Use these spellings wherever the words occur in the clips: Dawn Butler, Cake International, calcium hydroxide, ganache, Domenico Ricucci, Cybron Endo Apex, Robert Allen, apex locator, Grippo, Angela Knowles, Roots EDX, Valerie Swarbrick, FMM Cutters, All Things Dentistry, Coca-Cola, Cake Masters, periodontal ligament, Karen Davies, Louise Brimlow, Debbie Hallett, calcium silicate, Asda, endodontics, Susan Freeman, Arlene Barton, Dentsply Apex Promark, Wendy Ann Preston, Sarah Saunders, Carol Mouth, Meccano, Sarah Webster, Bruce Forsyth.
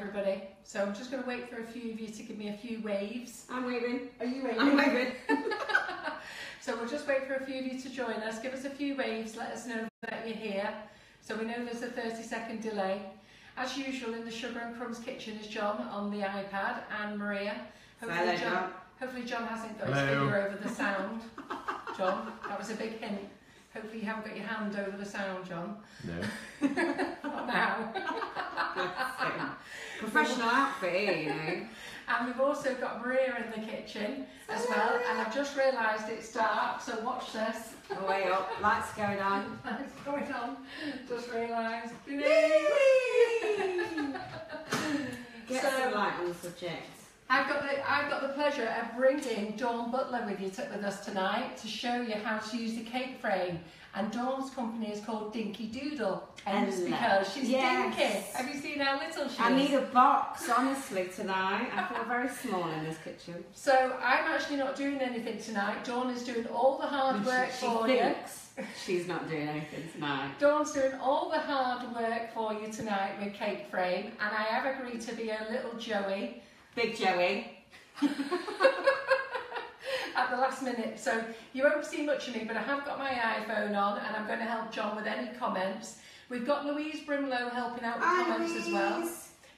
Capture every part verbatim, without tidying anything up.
everybody. So I'm just going to wait for a few of you to give me a few waves. I'm waving. Are you waving? I'm waving. So we'll just wait for a few of you to join us. Give us a few waves. Let us know that you're here. So we know there's a thirty second delay. As usual, in the Sugar and Crumbs kitchen is John on the iPad and Maria. Hopefully, Hello, John, hopefully John hasn't got Hello. his finger over the sound. John, that was a big hint. Hopefully you haven't got your hand over the sound, John. No. Not now. Professional outfit, you know. And we've also got Maria in the kitchen as well. And I've just realised it's dark, so watch this. Oh, wait up. Lights going on. Lights going on. Just realised. Get so, some light on the subject. I've got the, I've got the pleasure of bringing Dawn Butler with you with us tonight to show you how to use the cake frame. And Dawn's company is called Dinky Doodle, and it's because she's yes. dinky. Have you seen how little she I is? I need a box, honestly, tonight. I feel very small in this kitchen. So I'm actually not doing anything tonight. Dawn is doing all the hard work she, she for thinks you. She's not doing anything tonight. Dawn's doing all the hard work for you tonight with Cake Frame, and I have agreed to be a little Joey. Big Joey. At the last minute, so you won't see much of me, but I have got my iPhone on and I'm going to help John with any comments. We've got Louise Brimlow helping out with hi, comments Louise. as well.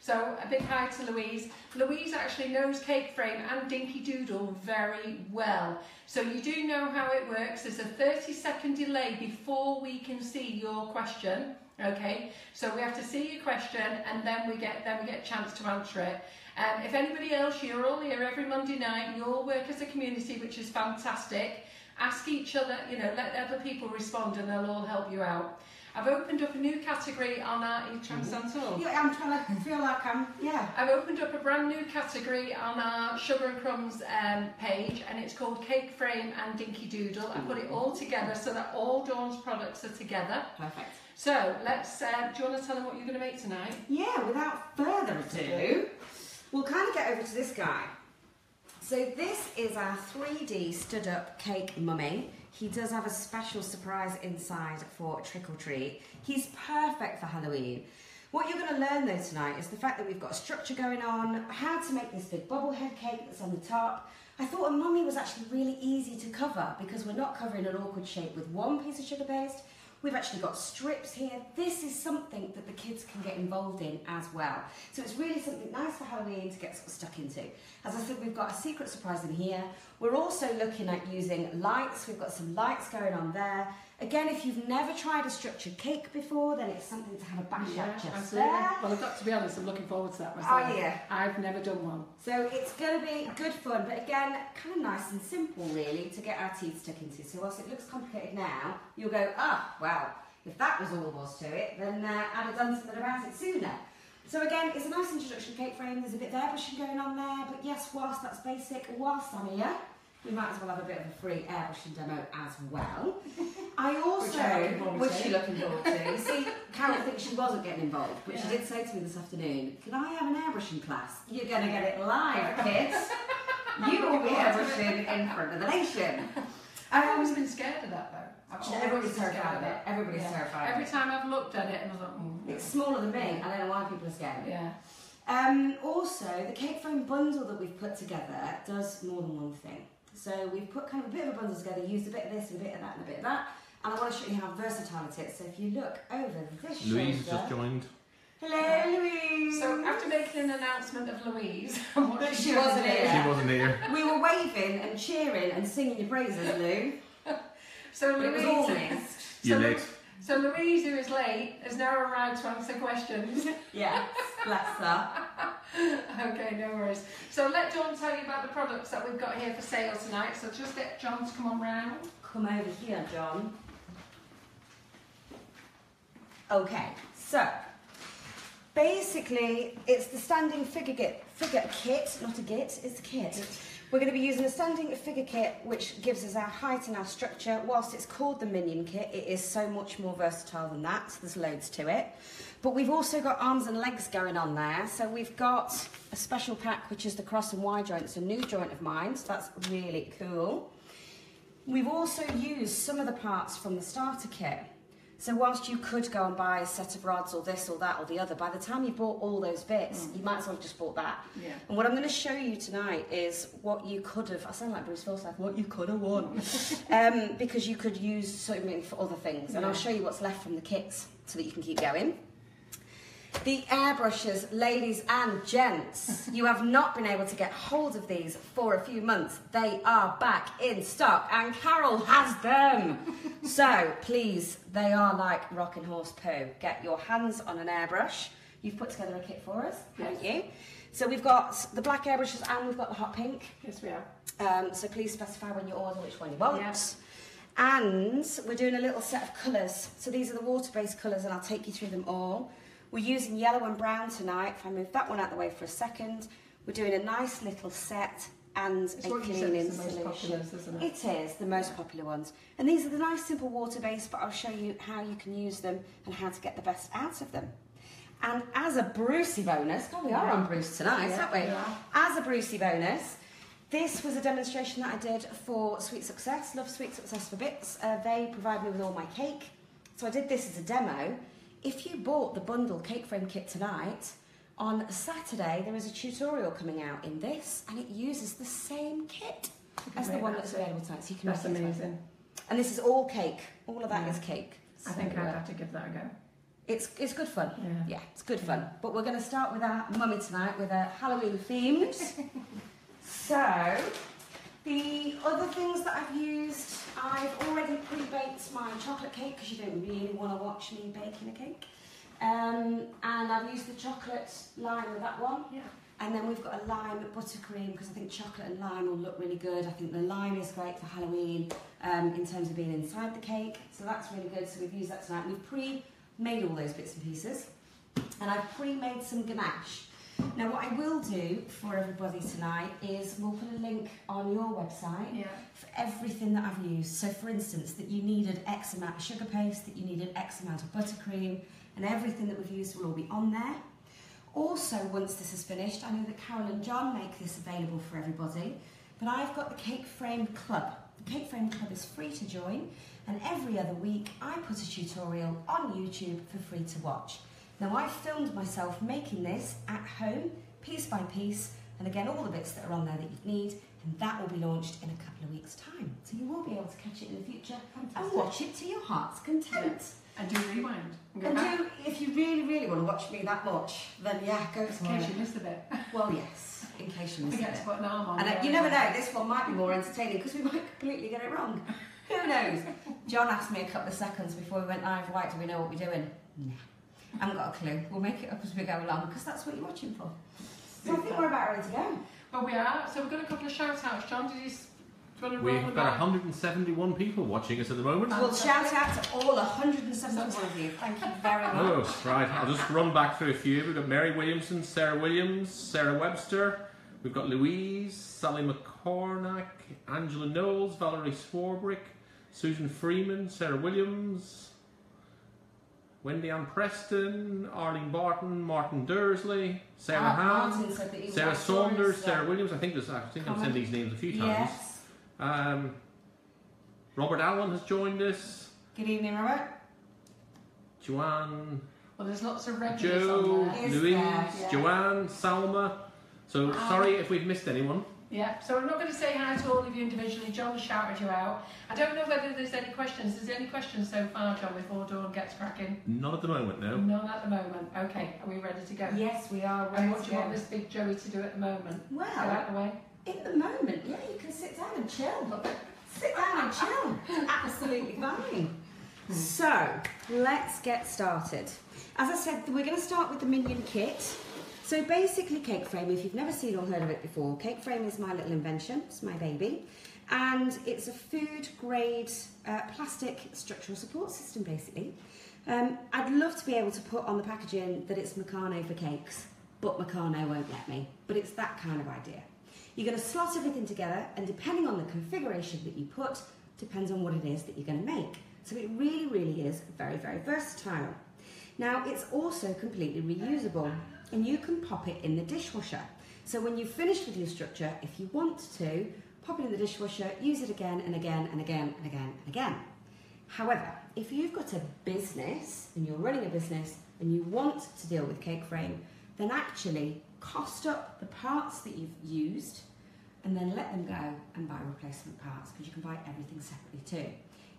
So a big hi to Louise. Louise actually knows Cake Frame and Dinky Doodle very well. So you do know how it works. There's a thirty second delay before we can see your question. Okay, so we have to see your question and then we get then we get a chance to answer it. Um, if anybody else, you're all here every Monday night, you all work as a community, which is fantastic. Ask each other, you know, let other people respond and they'll all help you out. I've opened up a new category on our... Are you trying to sound tall? Yeah, I'm trying to feel like I'm... Yeah. I've opened up a brand new category on our Sugar and Crumbs um, page, and it's called Cake Frame and Dinky Doodle. I put it all together so that all Dawn's products are together. Perfect. So, let's... Uh, do you want to tell them what you're going to make tonight? Yeah, without further ado, we'll kind of get over to this guy. So this is our three D stood-up cake mummy. He does have a special surprise inside for Trick or Treat. He's perfect for Halloween. What you're going to learn though tonight is the fact that we've got a structure going on, how to make this big bobblehead cake that's on the top. I thought a mummy was actually really easy to cover because we're not covering an awkward shape with one piece of sugar paste. We've actually got strips here. This is something that the kids can get involved in as well. So it's really something nice for Halloween to get sort of stuck into. As I said, we've got a secret surprise in here. We're also looking at using lights. We've got some lights going on there. Again, if you've never tried a structured cake before, then it's something to have a bash yeah, at just absolutely. there. Well, I've got to be honest, I'm looking forward to that myself. Oh yeah. I've never done one. So it's going to be good fun, but again, kind of nice and simple really to get our teeth stuck into. So whilst it looks complicated now, you'll go, ah, oh, well, if that was all there was to it, then uh, I'd have done something about it sooner. So again, it's a nice introduction cake frame. There's a bit of airbrushing going on there, but yes, whilst that's basic, whilst I'm here, we might as well have a bit of a free airbrushing demo as well. I also, which you're looking forward to. See, Karen thinks she wasn't getting involved, but yeah. she did say to me this afternoon, can I have an airbrushing class? You're going to get it live, kids. You will be airbrushing in front of the nation. I've always been scared of that, though. Everybody's terrified of it. Everybody's yeah. terrified. Every time I've looked at it, and I thought, mm. it's smaller than me. Yeah. I don't know why people are scared of it. Yeah. Um, also, the cake frame bundle that we've put together does more than one thing. So we've put kind of a bit of a bundle together, used a bit of this, and a bit of that, and a bit of that. And I want to show you how versatile it is. So if you look over this Louise shoulder, just joined. Hello, Louise. So after making an announcement of Louise, but she, she wasn't here. She wasn't here. We were waving and cheering and singing your praises, Lou. So Louise, so, late. so Louise, who is late, has now arrived to answer questions. Yes, bless her. Okay, no worries. So let John tell you about the products that we've got here for sale tonight. So just get John to come on round. Come over here, John. Okay, so basically it's the standing figure kit, figure kit, not a git, it's a kit. We're going to be using a standing figure kit, which gives us our height and our structure. Whilst it's called the minion kit, it is so much more versatile than that, so there's loads to it. But we've also got arms and legs going on there. So we've got a special pack, which is the cross and Y joint. It's a new joint of mine, so that's really cool. We've also used some of the parts from the starter kit. So whilst you could go and buy a set of rods or this or that or the other, by the time you bought all those bits, mm. you might as well have just bought that. Yeah. And what I'm going to show you tonight is what you could have, I sound like Bruce Forsyth, what you could have won. um, because you could use something for other things. And yeah. I'll show you what's left from the kits so that you can keep going. The airbrushes, ladies and gents, you have not been able to get hold of these for a few months. They are back in stock and Carol has them. So please, they are like rocking horse poo. Get your hands on an airbrush. You've put together a kit for us, haven't yes. you? So we've got the black airbrushes and we've got the hot pink. Yes, we are. Um, so please specify when you order which one you want. Yes. And we're doing a little set of colours. So these are the water-based colours and I'll take you through them all. We're using yellow and brown tonight. If I move that one out of the way for a second, we're doing a nice little set and it's a cleaning solution. It? it is the most popular ones. And these are the nice simple water based, but I'll show you how you can use them and how to get the best out of them. And as a Brucey bonus, God, we are on Bruce tonight, yeah, aren't we? Yeah. As a Brucey bonus, this was a demonstration that I did for Sweet Success. Love Sweet Success for Bits. Uh, they provide me with all my cake. So I did this as a demo. If you bought the bundle Cake Frame kit tonight, on Saturday there is a tutorial coming out in this and it uses the same kit as the one that's available tonight. So you can that's amazing. And this is all cake. All of that yeah. is cake. So I think I'd have to give that a go. It's, it's good fun. Yeah. yeah, it's good fun. But we're going to start with our mummy tonight with a Halloween themed. So, the other things that I've used, I've already pre-baked my chocolate cake because you don't really want to watch me baking a cake. Um, and I've used the chocolate lime with that one. Yeah. And then we've got a lime buttercream because I think chocolate and lime will look really good. I think the lime is great for Halloween um, in terms of being inside the cake. So that's really good. So we've used that tonight. We've pre-made all those bits and pieces. And I've pre-made some ganache. Now what I will do for everybody tonight is we'll put a link on your website yeah. for everything that I've used. So for instance, that you needed X amount of sugar paste, that you needed X amount of buttercream, and everything that we've used will all be on there. Also, once this is finished, I know that Carol and John make this available for everybody, but I've got the Cake Frame Club. The Cake Frame Club is free to join, and every other week I put a tutorial on YouTube for free to watch. Now I filmed myself making this at home, piece by piece, and again all the bits that are on there that you need, and that will be launched in a couple of weeks' time. So you will be able to catch it in the future Fantastic. and watch it to your heart's content. Yeah. And do rewind. And, and do, if you really, really want to watch me that much, then yeah, go for it. In case you missed a bit. Well, yes, in case you missed a bit. To put an arm on and there, you never know, this one might be more entertaining because we might completely get it wrong. Who knows? John asked me a couple of seconds before we went live, right, do we know what we're doing? Nah. I haven't got a clue. We'll make it up as we go along because that's what you're watching for. So I think we're about ready to go. Well, we are. So we've got a couple of shout outs. John, did you want to roll We've got one hundred seventy-one people watching us at the moment. We'll shout out to all one hundred seventy-one of you. Thank you very much. Oh, right. I'll just run back through a few. We've got Mary Williamson, Sarah Williams, Sarah Webster. We've got Louise, Sally McCornack, Angela Knowles, Valerie Swarbrick, Susan Freeman, Sarah Williams, Wendy Ann Preston, Arlene Barton, Martin Dursley, Sarah Hans, Sarah Saunders, so. Sarah Williams. I think there's, I think I've said these names a few times. Yes. Um, Robert Allen has joined us. Good evening, Robert. Joanne. Well, there's lots of regulars. Joe, on there. Louise, there? Yeah. Joanne, Salma. So um, sorry if we've missed anyone. Yeah, so I'm not going to say hi to all of you individually. John shouted you out. I don't know whether there's any questions. Is there any questions so far, John, before Dawn gets cracking? Not at the moment, no. Not at the moment. Okay, are we ready to go? Yes, we are ready And what do you want this big Joey to do at the moment? Well, go out of the way. In the moment, yeah, you can sit down and chill. Look, sit down and chill. It's absolutely fine. So, let's get started. As I said, we're going to start with the Minion Kit. So basically Cake Frame, if you've never seen or heard of it before, Cake Frame is my little invention, it's my baby, and it's a food grade uh, plastic structural support system basically. Um, I'd love to be able to put on the packaging that it's Meccano for cakes, but Meccano won't let me, but it's that kind of idea. You're going to slot everything together and depending on the configuration that you put, depends on what it is that you're going to make. So it really, really is very, very versatile. Now it's also completely reusable. And you can pop it in the dishwasher. So when you've finished with your structure, if you want to, pop it in the dishwasher, use it again and again and again and again and again. However, if you've got a business and you're running a business and you want to deal with Cake Frame, then actually cost up the parts that you've used and then let them go and buy replacement parts, because you can buy everything separately too.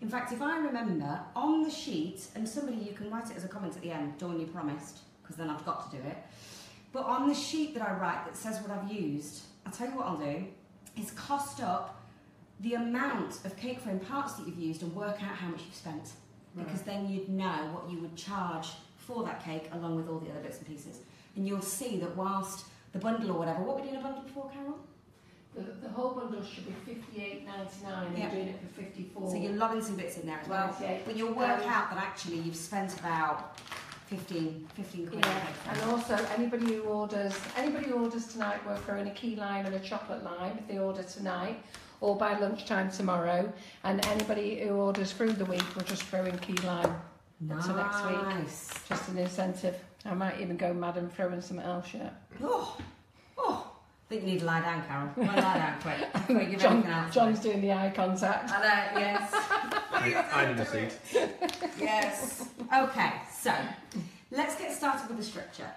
In fact, if I remember, on the sheet, and somebody, you can write it as a comment at the end, Dawn, you promised, because then I've got to do it. But on the sheet that I write that says what I've used, I'll tell you what I'll do, is cost up the amount of Cake Frame parts that you've used and work out how much you've spent. Right. Because then you'd know what you would charge for that cake along with all the other bits and pieces. And you'll see that whilst the bundle or whatever, what were we doing a bundle before, Carol? The, the whole bundle should be fifty-eight ninety-nine, and yep. You're doing it for fifty-four. So you're lobbing some bits in there as well. Right, yeah. But you'll work um, out that actually you've spent about fifteen quid. Yeah. And also, anybody who orders, anybody who orders tonight, we're throwing a key lime and a chocolate lime if they order tonight, or by lunchtime tomorrow. And anybody who orders through the week, we'll just throw in key lime nice. Until next week. Just an incentive. I might even go mad and throw in something else yet. Oh, oh. I think you need to lie down, Carol. Well, lie down quick. Don't give John, else John's doing the eye contact. I know, yes. I need a seat. Yes. Okay, so let's get started with the structure.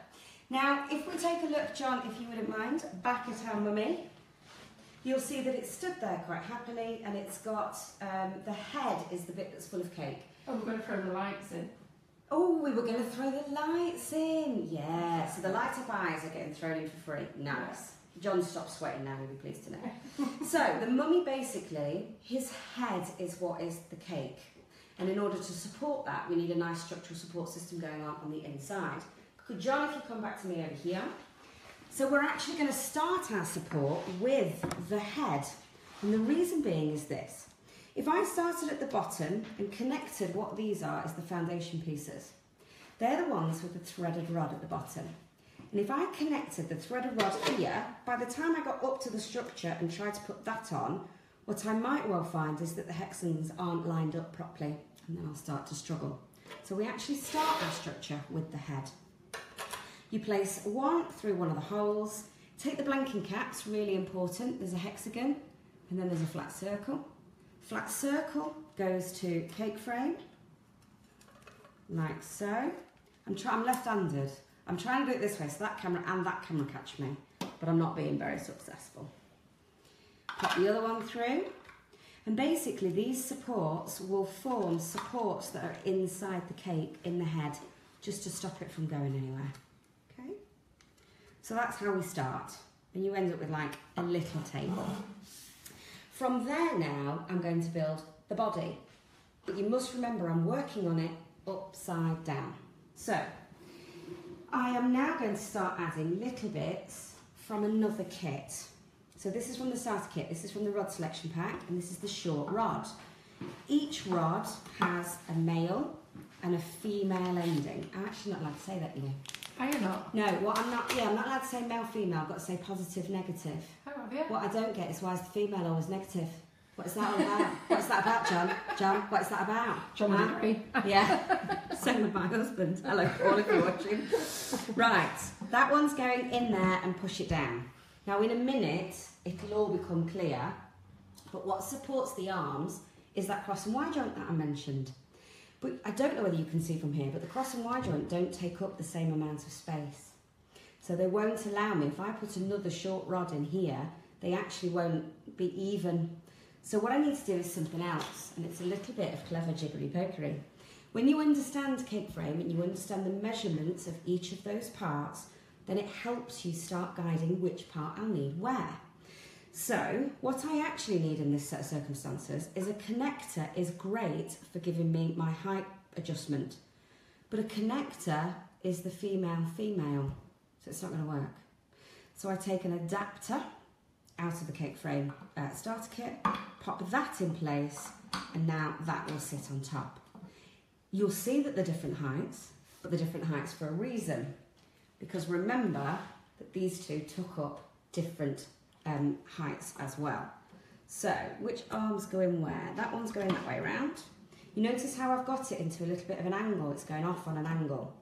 Now, if we take a look, John, if you wouldn't mind, back at our mummy, you'll see that it's stood there quite happily, and it's got um, the head is the bit that's full of cake. Oh, we're going to throw the lights in. Oh, we were going to throw the lights in. Yeah, so the light up eyes are getting thrown in for free. Nice. John, stop sweating now, you'll be pleased to know. So, the mummy basically, his head is what is the cake. And in order to support that, we need a nice structural support system going on on the inside. Could John, if you come back to me over here. So we're actually going to start our support with the head. And the reason being is this. If I started at the bottom and connected what these are as the foundation pieces, they're the ones with the threaded rod at the bottom. And if I connected the threaded rod here, by the time I got up to the structure and tried to put that on, what I might well find is that the hexagons aren't lined up properly, and then I'll start to struggle. So we actually start our structure with the head. You place one through one of the holes, take the blanking caps, really important, there's a hexagon, and then there's a flat circle. Flat circle goes to Cake Frame, like so. I'm, try I'm left-handed. I'm trying to do it this way, so that camera and that camera catch me, but I'm not being very successful. Pop the other one through, and basically these supports will form supports that are inside the cake, in the head, just to stop it from going anywhere, okay? So that's how we start, and you end up with like a little table. From there now, I'm going to build the body, but you must remember I'm working on it upside down. So, I am now going to start adding little bits from another kit. So this is from the starter kit, this is from the rod selection pack, and this is the short rod. Each rod has a male and a female ending. I'm actually not allowed to say that, you know. Are you not? No, what I'm not, yeah, I'm not allowed to say male, female, I've got to say positive, negative. Oh, yeah. What I don't get is why is the female always negative? What's that all about? What's that about, John? John, what's that about? John Henry. Yeah, same with my husband. Hello, all of you watching. Right, that one's going in there and push it down. Now in a minute, it'll all become clear, but what supports the arms is that cross and Y joint that I mentioned. But I don't know whether you can see from here, but the cross and Y joint don't take up the same amount of space. So they won't allow me, if I put another short rod in here, they actually won't be even. So what I need to do is something else, and it's a little bit of clever jiggery-pokery. When you understand Cake Frame and you understand the measurements of each of those parts, then it helps you start guiding which part I'll need where. So, what I actually need in this set of circumstances is a connector is great for giving me my height adjustment, but a connector is the female-female, so it's not going to work. So I take an adapter out of the Cake Frame uh, starter kit, pop that in place, and now that will sit on top. You'll see that they're different heights, but they're different heights for a reason, because remember that these two took up different um, heights as well. So, which arm's going where? That one's going that way around. You notice how I've got it into a little bit of an angle, it's going off on an angle.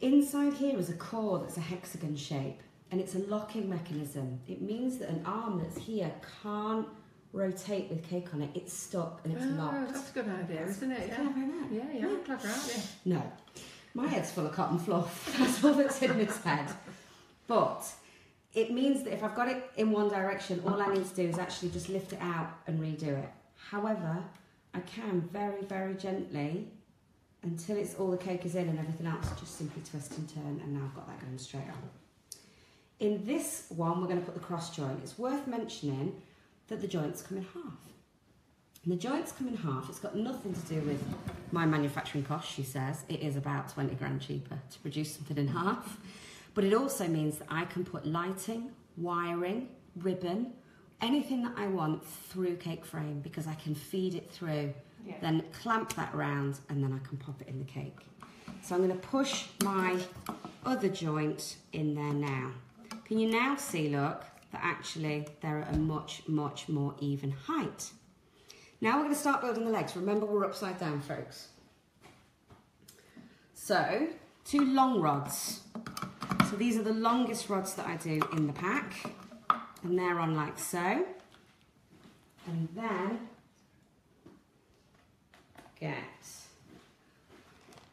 Inside here is a core that's a hexagon shape, and it's a locking mechanism. It means that an arm that's here can't rotate with cake on it, it's stuck and it's oh, locked. That's a good idea, that's, isn't it? Yeah. Clever, isn't it? Yeah, yeah, yeah. Clever, aren't you? No. My head's full of cotton fluff. That's all that's in this head. But it means that if I've got it in one direction, all I need to do is actually just lift it out and redo it. However, I can very, very gently, until it's all the cake is in and everything else, just simply twist and turn, and now I've got that going straight on. In this one, we're going to put the cross joint. It's worth mentioning that the joints come in half. And the joints come in half. It's got nothing to do with my manufacturing cost, she says. It is about twenty grand cheaper to produce something in half. But it also means that I can put lighting, wiring, ribbon, anything that I want through Cake Frame, because I can feed it through, yeah. Then clamp that round, and then I can pop it in the cake. So I'm going to push my other joint in there now. Can you now see, look, that actually they're at a much, much more even height. Now we're going to start building the legs. Remember, we're upside down, folks. So, two long rods. So these are the longest rods that I do in the pack. And they're on like so. And then get...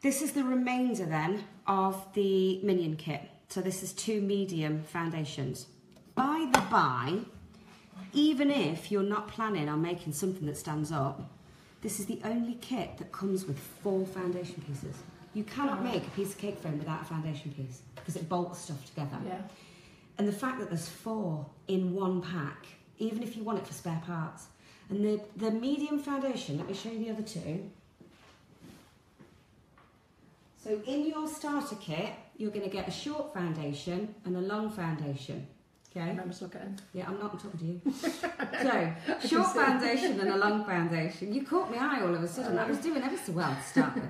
This is the remainder then of the Minion kit. So this is two medium foundations. By the by, even if you're not planning on making something that stands up, this is the only kit that comes with four foundation pieces. You cannot make a piece of cake frame without a foundation piece, because it bolts stuff together. Yeah. And the fact that there's four in one pack, even if you want it for spare parts. And the, the medium foundation, let me show you the other two. So in your starter kit, you're going to get a short foundation and a long foundation. Okay? I'm just looking. Yeah, I'm not talking to you. So, short foundation and a long foundation. You caught my eye all of a sudden. I was doing ever so well to start with.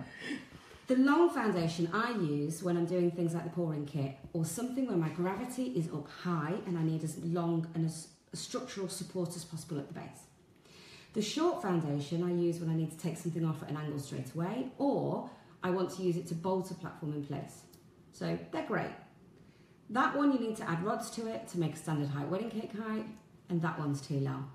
The long foundation I use when I'm doing things like the pouring kit, or something where my gravity is up high and I need as long and as structural support as possible at the base. The short foundation I use when I need to take something off at an angle straight away, or I want to use it to bolt a platform in place. So they're great. That one you need to add rods to it to make a standard height wedding cake height, and that one's too long.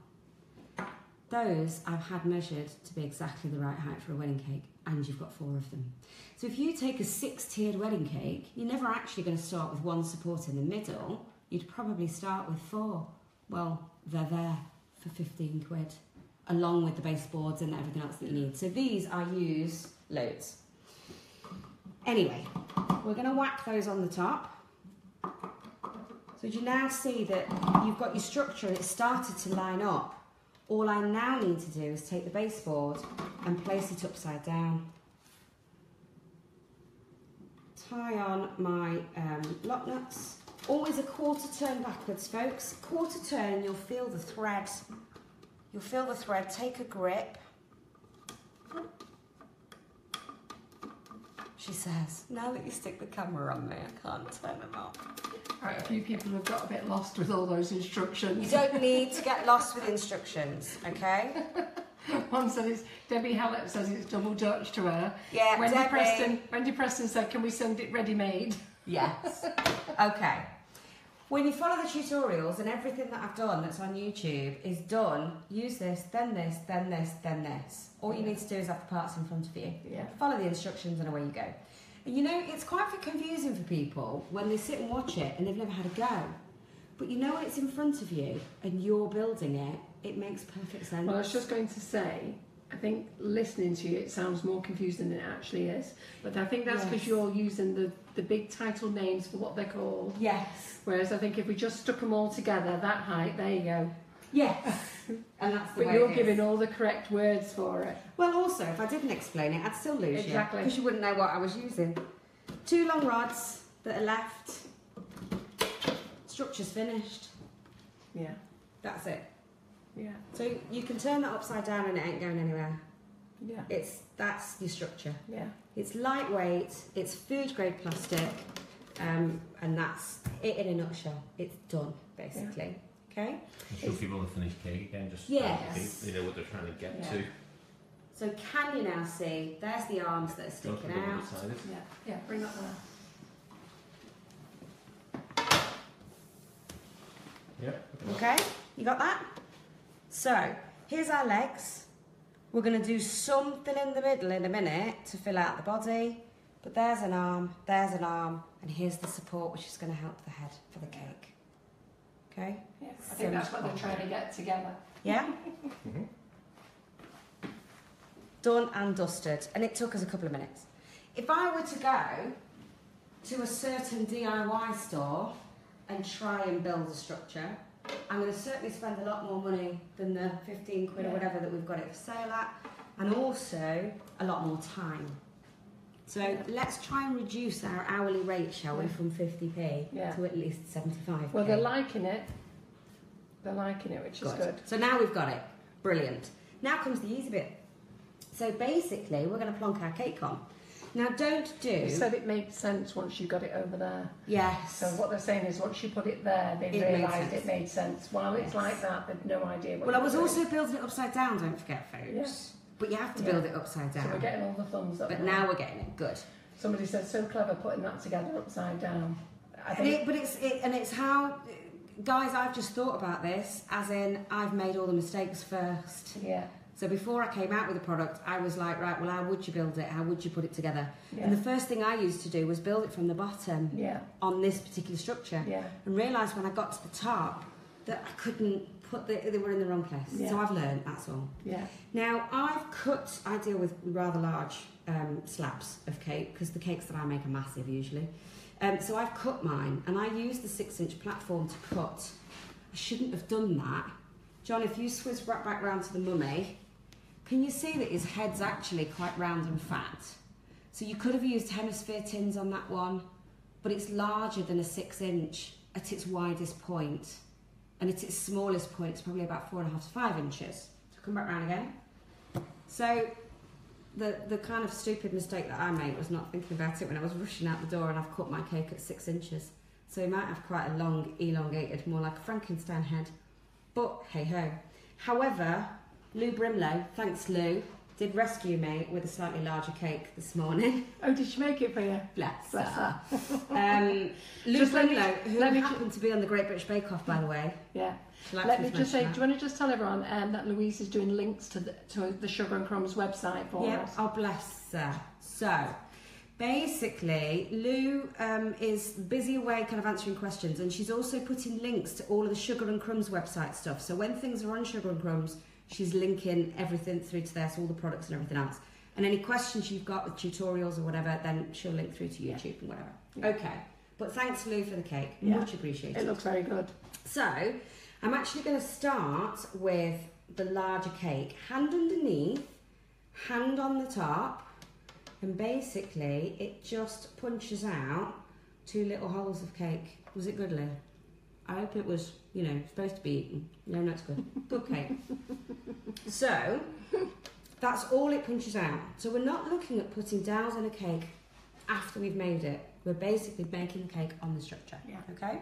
Those I've had measured to be exactly the right height for a wedding cake, and you've got four of them. So if you take a six-tiered wedding cake, you're never actually going to start with one support in the middle. You'd probably start with four. Well, they're there for fifteen quid, along with the baseboards and everything else that you need. So these I use loads. Anyway, we're going to whack those on the top. So do you now see that you've got your structure and it's started to line up? All I now need to do is take the baseboard and place it upside down. Tie on my um, lock nuts. Always a quarter turn backwards, folks. Quarter turn, you'll feel the thread. You'll feel the thread. Take a grip. She says, now that you stick the camera on me, I can't turn them off. Right, a few people have got a bit lost with all those instructions. You don't need to get lost with instructions, okay? One says, Debbie Hallett says it's double Dutch to her. Yeah, Wendy Debbie. Preston, Wendy Preston said, can we send it ready-made? Yes. Okay. When you follow the tutorials, and everything that I've done that's on YouTube is done, use this, then this, then this, then this. All you need to do is have the parts in front of you. Yeah. Follow the instructions and away you go. And you know, it's quite confusing for people when they sit and watch it and they've never had a go. But you know when it's in front of you and you're building it, it makes perfect sense. Well, I was just going to say, I think listening to you, it sounds more confusing than it actually is. But I think that's because yes. you're using the, the big title names for what they're called. Yes. Whereas I think if we just stuck them all together, that height, there you go. Yes. And that's the but way you're giving all the correct words for it. Well, also, if I didn't explain it, I'd still lose exactly. you. Exactly. Because you wouldn't know what I was using. Two long rods that are left. Structure's finished. Yeah. That's it. Yeah. So you can turn that upside down and it ain't going anywhere. Yeah. It's that's your structure. Yeah. It's lightweight. It's food grade plastic, um, and that's it in a nutshell. It's done basically. Yeah. Okay. I'm sure it's, people have finished cake again. Just yes. They know what they're trying to get yeah. to. So can you now see? There's the arms that are sticking out. Yeah. Yeah. Bring up there. Yeah. Okay. You got that? So, Here's our legs. We're going to do something in the middle in a minute to fill out the body. But there's an arm, there's an arm, and here's the support, which is going to help the head for the cake. Okay? Yes. I think that's what they're trying to get together. Yeah? Mm-hmm. Done and dusted. And it took us a couple of minutes. If I were to go to a certain D I Y store and try and build a structure, I'm going to certainly spend a lot more money than the fifteen quid yeah. or whatever that we've got it for sale at, and also a lot more time. So let's try and reduce our hourly rate, shall we, from fifty p yeah. to at least seventy-five p. Well, they're liking it. They're liking it, which good. is good. So now we've got it. Brilliant. Now comes the easy bit. So basically, we're going to plonk our cake on. Now, don't do... You said it made sense once you got it over there. Yes. So what they're saying is once you put it there, they realised it made sense. While yes. it's like that, they've no idea what Well, I was doing. also building it upside down, don't forget, folks. Yes. But you have to yeah. build it upside down. So we're getting all the thumbs up. But now we're getting it. Good. Somebody said, so clever putting that together upside down. I think and it, but it's... It, and it's how... Guys, I've just thought about this, as in I've made all the mistakes first. Yeah. So before I came out with the product, I was like, right, well, how would you build it? How would you put it together? Yeah. And the first thing I used to do was build it from the bottom yeah. on this particular structure yeah. and realised when I got to the top that I couldn't put the, they were in the wrong place. Yeah. So I've learned, that's all. Yeah. Now, I've cut, I deal with rather large um, slabs of cake because the cakes that I make are massive usually. Um, so I've cut mine and I used the six inch platform to cut. I shouldn't have done that. John, if you swizz right back round to the mummy, can you see that his head's actually quite round and fat? So you could have used hemisphere tins on that one, but it's larger than a six inch at its widest point. And at its smallest point, it's probably about four and a half to five inches. So come back round again. So the, the kind of stupid mistake that I made was not thinking about it when I was rushing out the door, and I've cut my cake at six inches. So you might have quite a long, elongated, more like a Frankenstein head, but hey ho. However, Lou Brimlow, thanks Lou, did rescue me with a slightly larger cake this morning. Oh, did she make it for you? Bless, Bless her. her. um, Lou just Brimlow, me, who me happened to be on the Great British Bake Off, by the way. Yeah. Let me just say, that. do you want to just tell everyone um, that Louise is doing links to the, to the Sugar and Crumbs website for yeah. us? Yeah, oh bless her. So, basically, Lou um, is busy away kind of answering questions, and she's also putting links to all of the Sugar and Crumbs website stuff. So when things are on Sugar and Crumbs, she's linking everything through to there, so all the products and everything else. And any questions you've got with tutorials or whatever, then she'll link through to YouTube yeah. and whatever. Yeah. Okay. But thanks, Lou, for the cake. Yeah. Much appreciated. It looks very good. So, I'm actually going to start with the larger cake. Hand underneath, hand on the top, and basically it just punches out two little holes of cake. Was it good, Lou? I hope it was, you know, supposed to be eaten. No, no, it's good. Good cake. So, that's all it punches out. So we're not looking at putting dowels in a cake after we've made it. We're basically making the cake on the structure, yeah. okay?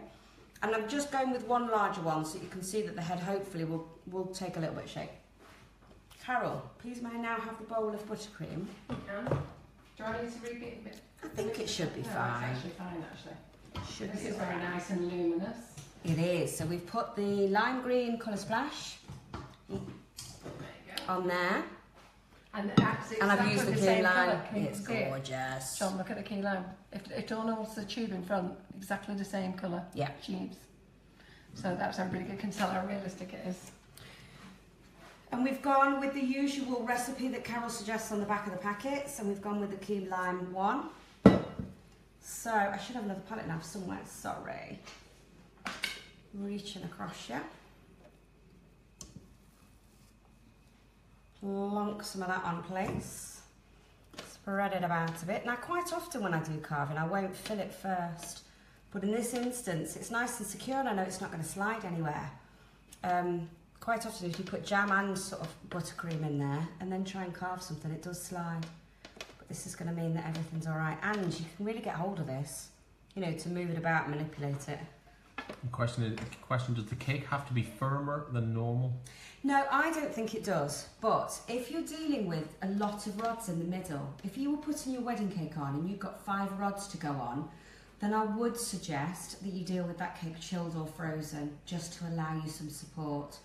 And I'm just going with one larger one so you can see that the head hopefully will, will take a little bit of shape. Carol, please may I now have the bowl of buttercream? Yeah. Do I need to read it a bit? I think it should be no, fine. It's actually fine, actually. Should this be is fine. Very nice and luminous. It is. So we've put the lime green colour splash there on there, and, actually, and I've used the key lime. It's gorgeous. John, look at the key lime. It, it ornaments the tube in front, exactly the same colour. Yeah, tubes. So that's how really good. Can tell how realistic it is. And we've gone with the usual recipe that Carol suggests on the back of the packets, and we've gone with the key lime one. So I should have another palette knife somewhere. Sorry. Reaching across you. Plonk some of that on place. Spread it about a bit. Now, quite often when I do carving, I won't fill it first. But in this instance, it's nice and secure and I know it's not going to slide anywhere. Um, quite often, if you put jam and sort of buttercream in there and then try and carve something, it does slide. But this is going to mean that everything's all right. And you can really get hold of this, you know, to move it about and manipulate it. The question is, the question, does the cake have to be firmer than normal? No, I don't think it does. But if you're dealing with a lot of rods in the middle, if you were putting your wedding cake on and you've got five rods to go on, then I would suggest that you deal with that cake chilled or frozen just to allow you some support.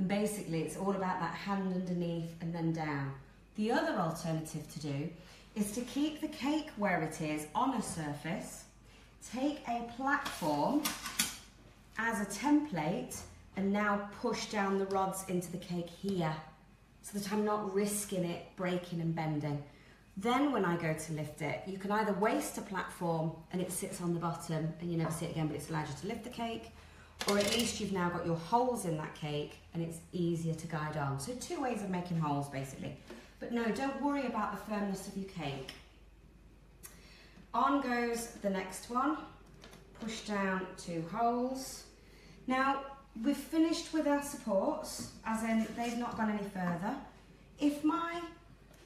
And basically it's all about that hand underneath and then down. The other alternative to do is to keep the cake where it is on a surface, take a platform as a template and now push down the rods into the cake here so that I'm not risking it breaking and bending. Then when I go to lift it, you can either waste a platform and it sits on the bottom and you never see it again, but it's allowed you to lift the cake, or at least you've now got your holes in that cake and it's easier to guide on. So two ways of making holes basically. But no, don't worry about the firmness of your cake. On goes the next one. Push down two holes. Now, we've finished with our supports, as in they've not gone any further. If my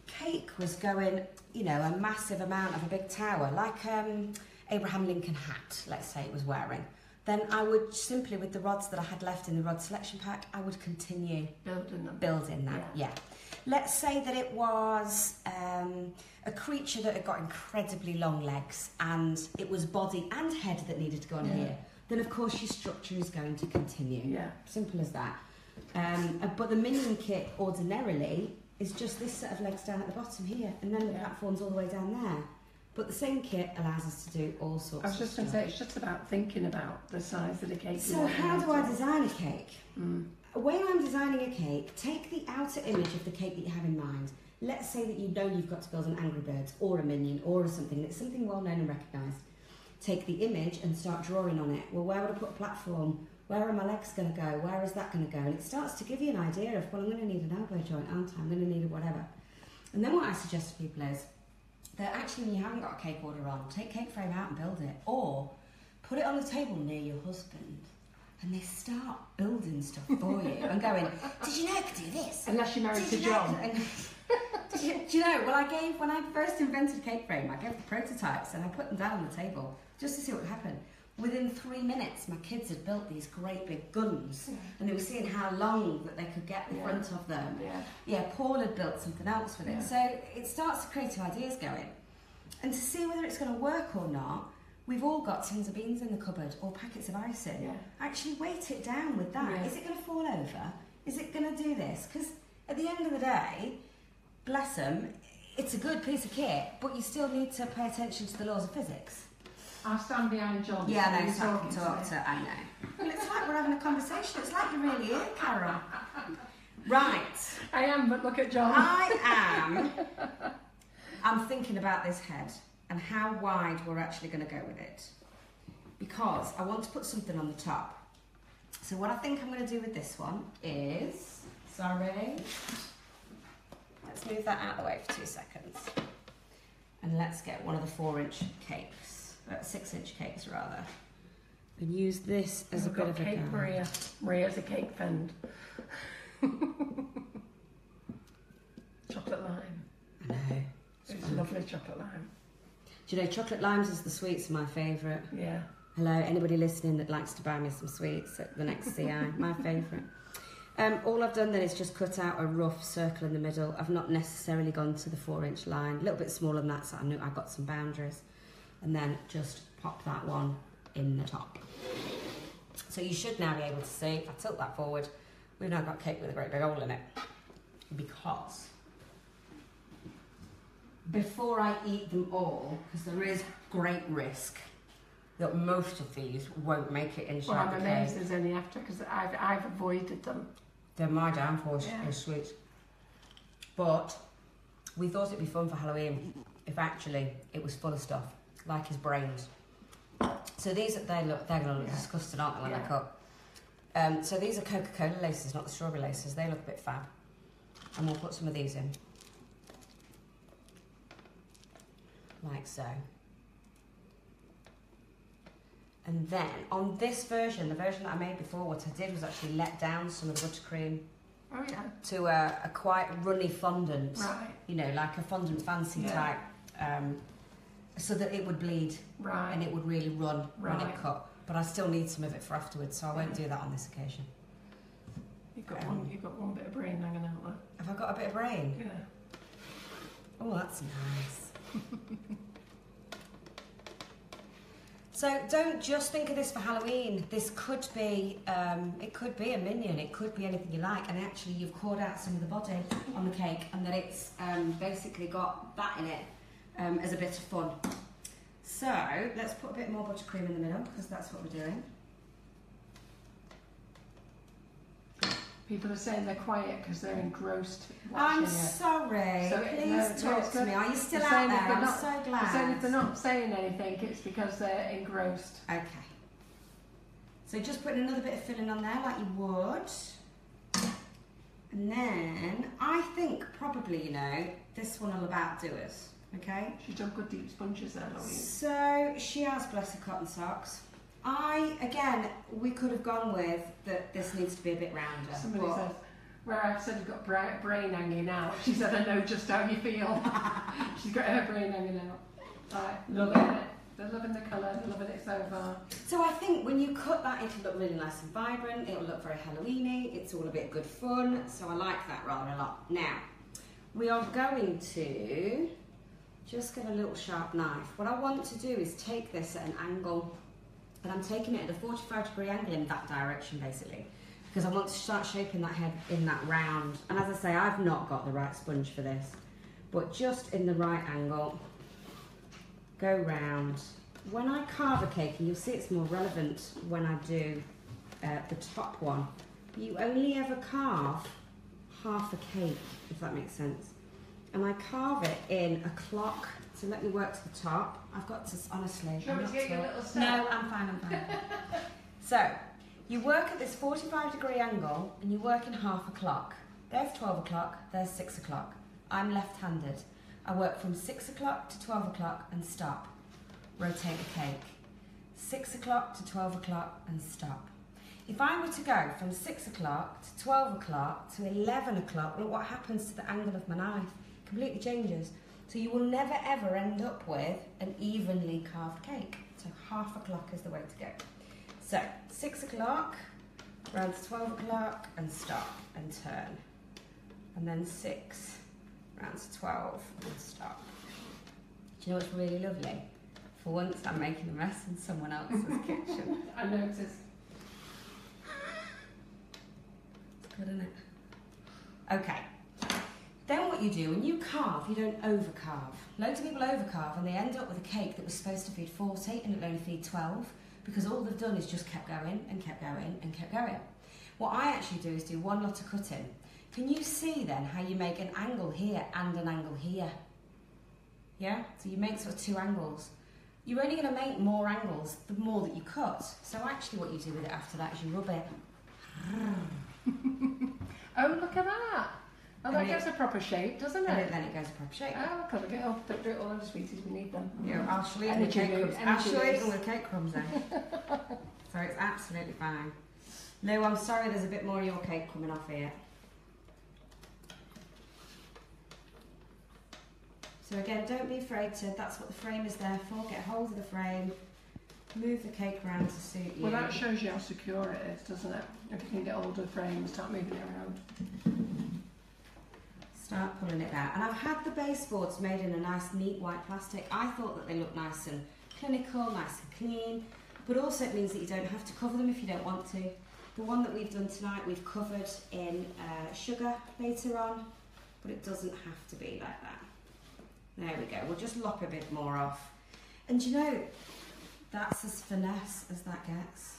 cake was going, you know, a massive amount of a big tower, like um, Abraham Lincoln hat, let's say it was wearing, then I would simply, with the rods that I had left in the rod selection pack, I would continue building, them. building that. Yeah. yeah. Let's say that it was um, a creature that had got incredibly long legs and it was body and head that needed to go on yeah. here. Then of course your structure is going to continue. Yeah. Simple as that. Um, but the minion kit ordinarily is just this set of legs down at the bottom here, and then the yeah. platform's all the way down there. But the same kit allows us to do all sorts of stuff. I was just going to say, it's just about thinking about the size of the cake. So how do I design a cake? Mm. When I'm designing a cake, take the outer image of the cake that you have in mind. Let's say that you know you've got to build an Angry Birds or a Minion or something that's something well known and recognised. Take the image and start drawing on it. Well, where would I put a platform? Where are my legs going to go? Where is that going to go? And it starts to give you an idea of, well, I'm going to need an elbow joint, aren't I? I'm going to need a whatever. And then what I suggest to people is, that actually when you haven't got a cake order on, take Cake Frame out and build it, or put it on the table near your husband, and they start building stuff for you and going, did you know I could do this? Unless you're married to John. And, did you, do you know, well I gave, when I first invented Cake Frame, I gave the prototypes and I put them down on the table just to see what would happen. Within three minutes, my kids had built these great big guns, yeah. and they were seeing how long that they could get the yeah. front of them. Yeah. yeah, Paul had built something else with it. Yeah. So it starts to creative ideas going. And to see whether it's going to work or not, we've all got tins of beans in the cupboard or packets of icing. Yeah. Actually weight it down with that. Yeah. Is it going to fall over? Is it going to do this? Because at the end of the day, bless them, it's a good piece of kit, but you still need to pay attention to the laws of physics. I'll stand behind John. Yeah, I know, so I can talk to, I know. Well, it's like we're having a conversation. It's like you're really in, Carol. Right. I am, but look at John. I am. I'm thinking about this head and how wide we're actually going to go with it, because I want to put something on the top. So what I think I'm going to do with this one is, sorry, let's move that out of the way for two seconds. And let's get one of the four inch capes. About six inch cakes rather, and use this as We've a bit of a cake Maria. Maria's a cake fend. Chocolate lime. I know. It's, it's lovely chocolate lime. Do you know, chocolate limes is the sweets are my favourite. Yeah. Hello, anybody listening that likes to buy me some sweets at the next C I, my favourite. Um, all I've done then is just cut out a rough circle in the middle. I've not necessarily gone to the four inch line, a little bit smaller than that, so I knew I got some boundaries. And then just pop that one in the top. So you should now be able to see, if I tilt that forward, we've now got cake with a great big hole in it. Because before I eat them all, because there is great risk that most of these won't make it inside well, the cake. Well, I'm amazed there's any after, because I've, I've avoided them. They're my downfall yeah. is sweet. But we thought it'd be fun for Halloween, if actually it was full of stuff. Like his brains. So these, they look, they're going to look yeah. disgusting, aren't they, when yeah. they cut? Um, so these are Coca-Cola laces, not the strawberry laces. They look a bit fab. And we'll put some of these in. Like so. And then, on this version, the version that I made before, what I did was actually let down some of the buttercream oh, yeah. to a, a quite runny fondant. Right. You know, like a fondant fancy yeah. type. Um, So that it would bleed right. and it would really run right. when it cut. But I still need some of it for afterwards, so I won't do that on this occasion. You've got, um, one, you've got one bit of brain hanging out there. Have I got a bit of brain? Yeah. Oh, that's nice. So don't just think of this for Halloween. This could be, um, it could be a minion, it could be anything you like, and actually you've cored out some of the body on the cake, and then it's um, basically got that in it um, as a bit of fun. So let's put a bit more buttercream in the middle, because that's what we're doing. People are saying they're quiet because they're engrossed watching I'm it. sorry, so please no, talk no, to me. Are you still out there? Not, I'm so glad. Saying if they're not saying anything, it's because they're engrossed. Okay. So just putting another bit of filling on there like you would. And then I think probably, you know, this one will about do it. Okay? She's done good deep sponges there, haven't you? So she has, bless her cotton socks. I, again, we could have gone with that this needs to be a bit rounder. Somebody says, where I've said you've got bra brain hanging out, she said, I know just how you feel. She's got her brain hanging out. Right, loving it. They're loving the colour, they're loving it so far. So I think when you cut that, it'll look really nice and vibrant, it'll look very Halloween-y, it's all a bit good fun, so I like that rather a lot. Now, we are going to just get a little sharp knife. What I want to do is take this at an angle. And I'm taking it at a forty-five degree angle in that direction, basically, because I want to start shaping that head in that round. And as I say, I've not got the right sponge for this, but just in the right angle, go round. When I carve a cake, and you'll see it's more relevant when I do uh, the top one, you only ever carve half a cake, if that makes sense. And I carve it in a clock. So let me work to the top. I've got to, honestly. Sure, I'm to get your little step. No, I'm fine, I'm fine. So, you work at this forty-five degree angle and you work in half a clock. There's twelve o'clock, there's six o'clock. I'm left-handed. I work from six o'clock to twelve o'clock and stop. Rotate the cake. six o'clock to twelve o'clock and stop. If I were to go from six o'clock to twelve o'clock to eleven o'clock, look what happens to the angle of my knife. Completely changes. So you will never ever end up with an evenly carved cake. So half a clock is the way to go. So six o'clock, round to twelve o'clock and stop and turn. And then six, round to twelve and stop. Do you know what's really lovely? For once I'm making a mess in someone else's kitchen. I noticed. It's good, isn't it? Okay. Then what you do, when you carve, you don't overcarve. Loads of people overcarve and they end up with a cake that was supposed to feed forty and it'll only feed twelve, because all they've done is just kept going and kept going and kept going. What I actually do is do one lot of cutting. Can you see then how you make an angle here and an angle here? Yeah? So you make sort of two angles. You're only going to make more angles the more that you cut. So actually what you do with it after that is you rub it. Oh, look at that! Oh, that gives a proper shape, doesn't it? And then it goes a proper shape. Oh, clever girl. Don't do it all on the sweeties, we need them. Yeah, I'll show you all the cake crumbs. I'll show you all the cake crumbs then. So it's absolutely fine. Lou, I'm sorry there's a bit more of your cake coming off here. So again, don't be afraid to, that's what the frame is there for. Get hold of the frame, move the cake around to suit you. Well, that shows you how secure it is, doesn't it? If you can get hold of the frame and start moving it around. Start pulling it out. And I've had the baseboards made in a nice, neat white plastic. I thought that they looked nice and clinical, nice and clean, but also it means that you don't have to cover them if you don't want to. The one that we've done tonight, we've covered in uh, sugar later on, but it doesn't have to be like that. There we go. We'll just lop a bit more off. And you know, that's as finesse as that gets.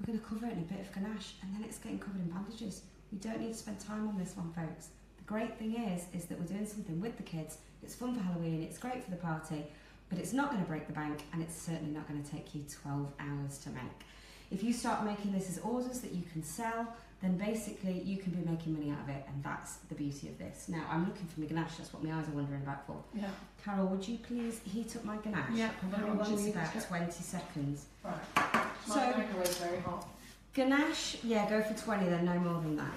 We're going to cover it in a bit of ganache, and then it's getting covered in bandages. We don't need to spend time on this one, folks. Great thing is, is that we're doing something with the kids. It's fun for Halloween, it's great for the party, but it's not going to break the bank, and it's certainly not going to take you twelve hours to make. If you start making this as orders that you can sell, then basically you can be making money out of it, and that's the beauty of this. Now, I'm looking for my ganache, that's what my eyes are wandering about for. Yeah. Carol, would you please heat up my ganache? Yeah, probably wants about twenty seconds. Right. So, my microwave's very hot. Ganache, yeah, go for twenty then, no more than that.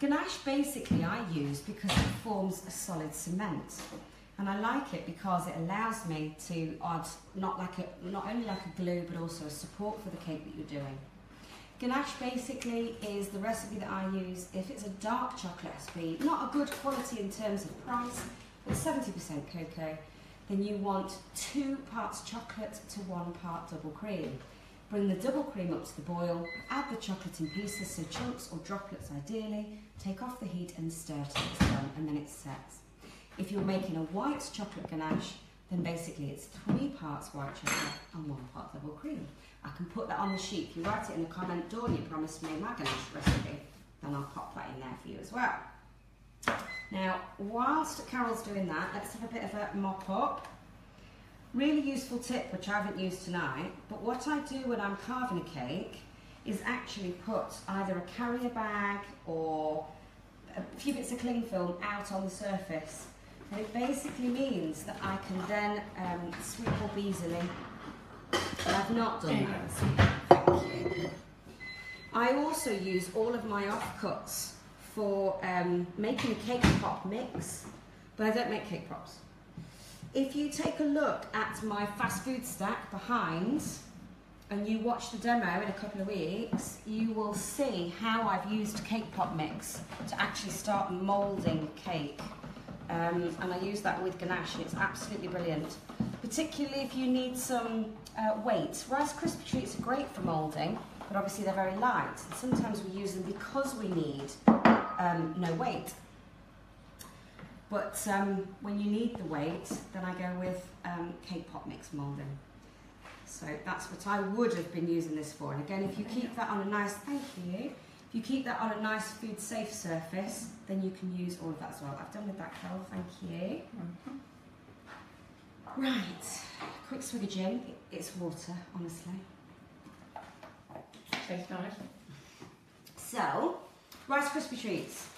Ganache basically I use because it forms a solid cement, and I like it because it allows me to add not, like a, not only like a glue but also a support for the cake that you're doing. Ganache basically is the recipe that I use if it's a dark chocolate recipe, not a good quality in terms of price, but seventy percent cocoa, then you want two parts chocolate to one part double cream. Bring the double cream up to the boil, add the chocolate in pieces, so chunks or droplets ideally, take off the heat and stir till it's done, and then it sets. If you're making a white chocolate ganache, then basically it's three parts white chocolate and one part double cream. I can put that on the sheet. If you write it in the comment, Dawn, you promised me my ganache recipe, then I'll pop that in there for you as well. Now, whilst Carol's doing that, let's have a bit of a mop up. Really useful tip, which I haven't used tonight, but what I do when I'm carving a cake is actually put either a carrier bag or a few bits of cling film out on the surface. And it basically means that I can then um, sweep up easily. But I've not done that. Thank you. I also use all of my offcuts for um, making a cake pop mix, but I don't make cake pops. If you take a look at my fast food stack behind, and you watch the demo in a couple of weeks, you will see how I've used cake pop mix to actually start moulding cake. Um, and I use that with ganache, and it's absolutely brilliant. Particularly if you need some uh, weight. Rice Krispie Treats are great for moulding, but obviously they're very light. And sometimes we use them because we need um, no weight. But um, when you need the weight, then I go with um, cake pop mix moulding. So that's what I would have been using this for. And again, if you keep that on a nice, thank you, if you keep that on a nice food safe surface, then you can use all of that as well. I've done with that, Carol, thank you. Mm-hmm. Right, quick swig of gin. It's water, honestly. Tastes nice. So, Rice Krispie Treats.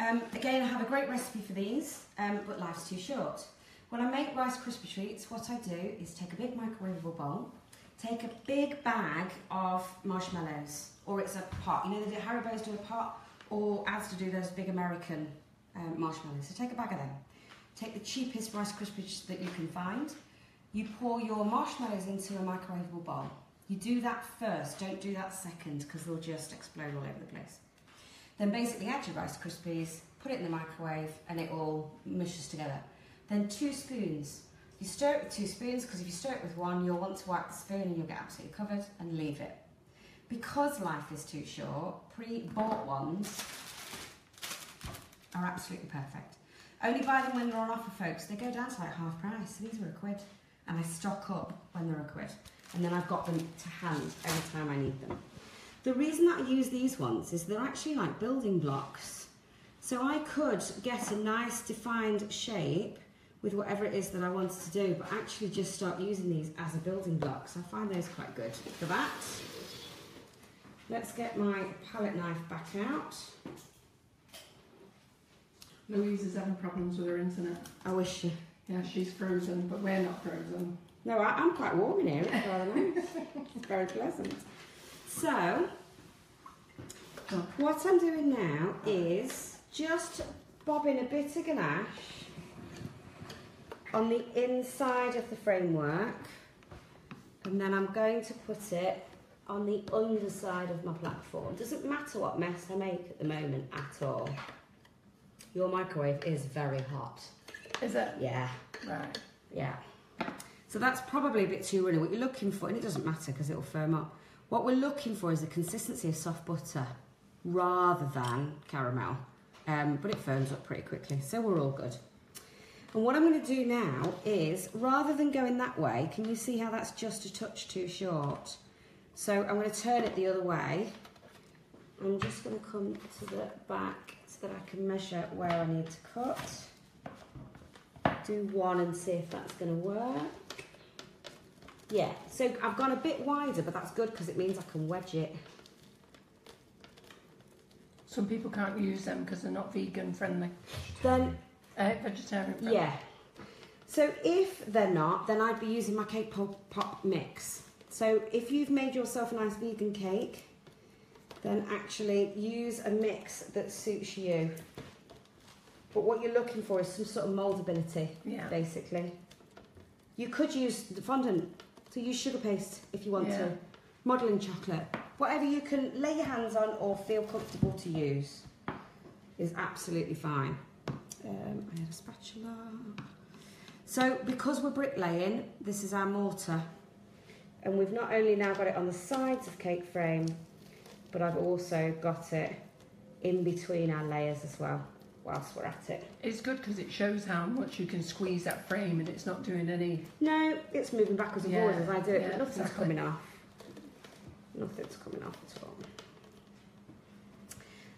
Um, again, I have a great recipe for these, um, but life's too short. When I make Rice Krispie Treats, what I do is take a big microwavable bowl, take a big bag of marshmallows, or it's a pot. You know, the Haribo's do a pot, or Asda do those big American um, marshmallows. So take a bag of them. Take the cheapest Rice Krispies that you can find. You pour your marshmallows into a microwavable bowl. You do that first, don't do that second, because they'll just explode all over the place. Then basically add your Rice Krispies, put it in the microwave, and it all mushes together. Then two spoons. You stir it with two spoons, because if you stir it with one, you'll want to wipe the spoon and you'll get absolutely covered, and leave it. Because life is too short, pre-bought ones are absolutely perfect. Only buy them when they're on offer, folks. They go down to like half price. These were a quid. And I stock up when they're a quid. And then I've got them to hand every time I need them. The reason that I use these ones is they're actually like building blocks. So I could get a nice defined shape with whatever it is that I wanted to do, but actually just start using these as a building block. So I find those quite good for that. Let's get my palette knife back out. Louise is having problems with her internet. I wish she. Yeah, she's frozen, but we're not frozen. No, I, I'm quite warm in here, it's rather nice. It's very pleasant. So, what I'm doing now is just bobbing a bit of ganache on the inside of the framework, and then I'm going to put it on the underside of my platform. Doesn't matter what mess I make at the moment at all. Your microwave is very hot. Is it? Yeah. Right. Yeah. So that's probably a bit too runny. What you're looking for, and it doesn't matter because it'll firm up. What we're looking for is the consistency of soft butter rather than caramel. Um, but it firms up pretty quickly, so we're all good. And what I'm going to do now is, rather than going that way, can you see how that's just a touch too short? So I'm going to turn it the other way. I'm just going to come to the back so that I can measure where I need to cut. Do one and see if that's going to work. Yeah, so I've gone a bit wider, but that's good because it means I can wedge it. Some people can't use them because they're not vegan friendly. Then, uh, vegetarian friendly. Yeah. So if they're not, then I'd be using my cake pop, pop mix. So if you've made yourself a nice vegan cake, then actually use a mix that suits you. But what you're looking for is some sort of mouldability, yeah. Basically. You could use the fondant, so use sugar paste if you want yeah. to, modelling chocolate. Whatever you can lay your hands on or feel comfortable to use is absolutely fine. Um, I had a spatula. So because we're bricklaying, this is our mortar. And we've not only now got it on the sides of Cake Frame, but I've also got it in between our layers as well, whilst we're at it. It's good because it shows how much you can squeeze that frame and it's not doing any... No, it's moving backwards and yeah, forwards as I do it, yeah, but nothing's exactly. coming off. Nothing's coming off at all.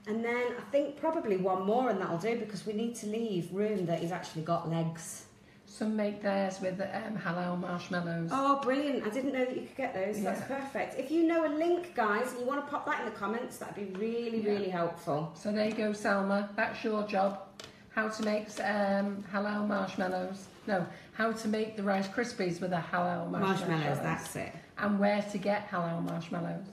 And then I think probably one more and that'll do, because we need to leave room that has actually got legs. Some make theirs with um, halal marshmallows. Oh, brilliant. I didn't know that you could get those. Yeah. That's perfect. If you know a link, guys, and you want to pop that in the comments, that'd be really, yeah. really helpful. So there you go, Selma. That's your job. How to make um, halal marshmallows. No, how to make the Rice Krispies with a halal marshmallows. Marshmallows, that's it. And where to get halal marshmallows.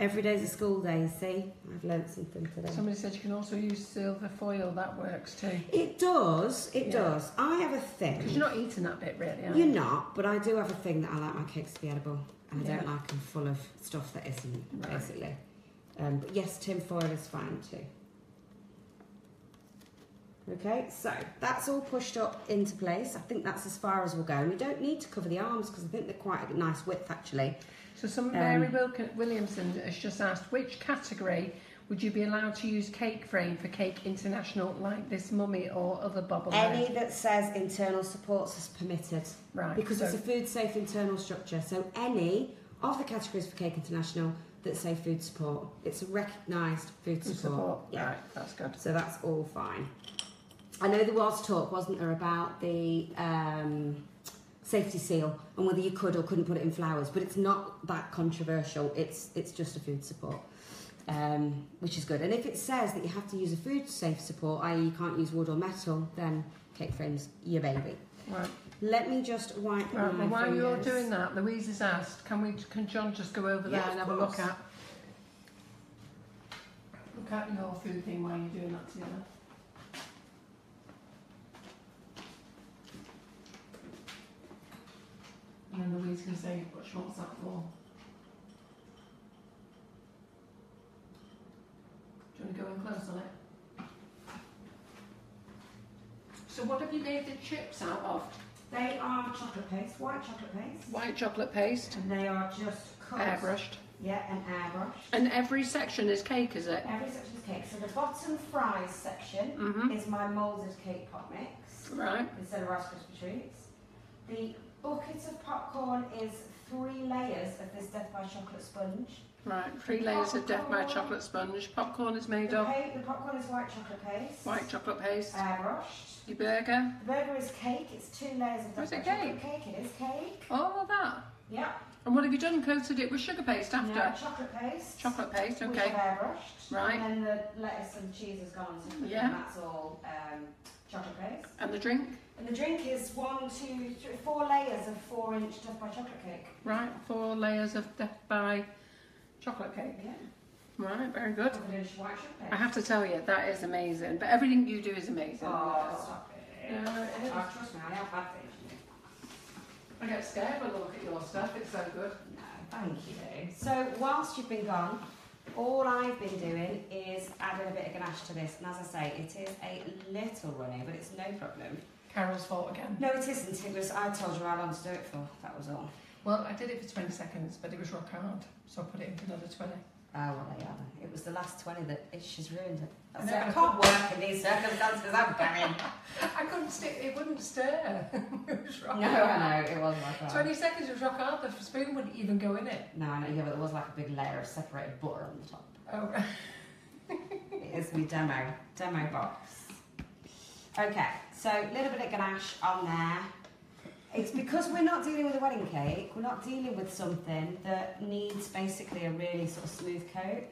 Every day's a school day, see? I've learnt something today. Somebody said you can also use silver foil, that works too. It does, it yeah. does. I have a thing. Because you're not eating that bit really, are you? You're not, but I do have a thing that I like my cakes to be edible. And yeah. I don't like them full of stuff that isn't, right. basically. Um, but yes, tin foil is fine too. Okay, so that's all pushed up into place. I think that's as far as we'll go. And we don't need to cover the arms because I think they're quite a nice width actually. So some Mary um, Williamson has just asked, which category would you be allowed to use Cake Frame for Cake International, like this mummy or other bubble? Any that says internal supports is permitted. Right. Because so it's a food safe internal structure. So any of the categories for Cake International that say food support. It's a recognised food support. support. Yeah. Right, that's good. So that's all fine. I know there was talk, wasn't there, about the um, safety seal and whether you could or couldn't put it in flowers, but it's not that controversial. It's it's just a food support, um, which is good. And if it says that you have to use a food safe support, that is you can't use wood or metal, then Cake Frame's your baby. Right. Let me just wipe right, my While fingers. You're doing that, Louise has asked, can we? Can John just go over yeah, there and have course. a look at? Look at your food thing while you're doing that together. And then Louise can say what she wants that for. Do you want to go in close on it? So what have you made the chips out of? They are chocolate paste, white chocolate paste. White chocolate paste. And they are just cut. Airbrushed. Yeah, and airbrushed. And every section is cake, is it? Every section is cake. So the bottom fries section mm-hmm. is my moulded cake pot mix. Right. Instead of Rice Krispie Treats. The bucket of popcorn is three layers of this Death by Chocolate sponge. Right, three the layers popcorn, of Death by Chocolate sponge. Popcorn is made the of... The popcorn is white chocolate paste. White chocolate paste. Airbrushed. Your burger. The burger is cake. It's two layers of Death by Chocolate cake. It is cake. All of that? Yeah. And what have you done? Coated it with sugar paste after? No, chocolate paste. Chocolate paste, okay. Which I've airbrushed. Right. And then the lettuce and cheese has gone on top of it. Yeah. And that's all um, chocolate paste. And the drink? And the drink is one, two, three, four layers of four inch Death by Chocolate cake. Right, four layers of Death by Chocolate cake. Yeah. Right, very good. I have to tell you, that is amazing. But everything you do is amazing. Oh, oh stop it. No, it is. Oh, trust me, I have bad things. I get scared when I look at your stuff. It's so good. No, thank you. So, whilst you've been gone, all I've been doing is adding a bit of ganache to this. And as I say, it is a little runny, but it's no problem. Carol's fault again. No, it isn't. It was, I told you how long to do it for. That was all. Well, I did it for twenty seconds, but it was rock hard, so I put it in for another twenty. Oh, well, yeah. It was the last twenty that it, she's ruined it. That's I, it. I can't work in these circumstances. I'm going. I couldn't stick. It wouldn't stir. It was rock no, hard. No, no, it was rock hard. twenty seconds was rock hard. The spoon wouldn't even go in it. No, I know. Yeah, but there was like a big layer of separated butter on the top. Oh, right. It is my demo demo box. Okay, so a little bit of ganache on there. It's because we're not dealing with a wedding cake, we're not dealing with something that needs basically a really sort of smooth coat.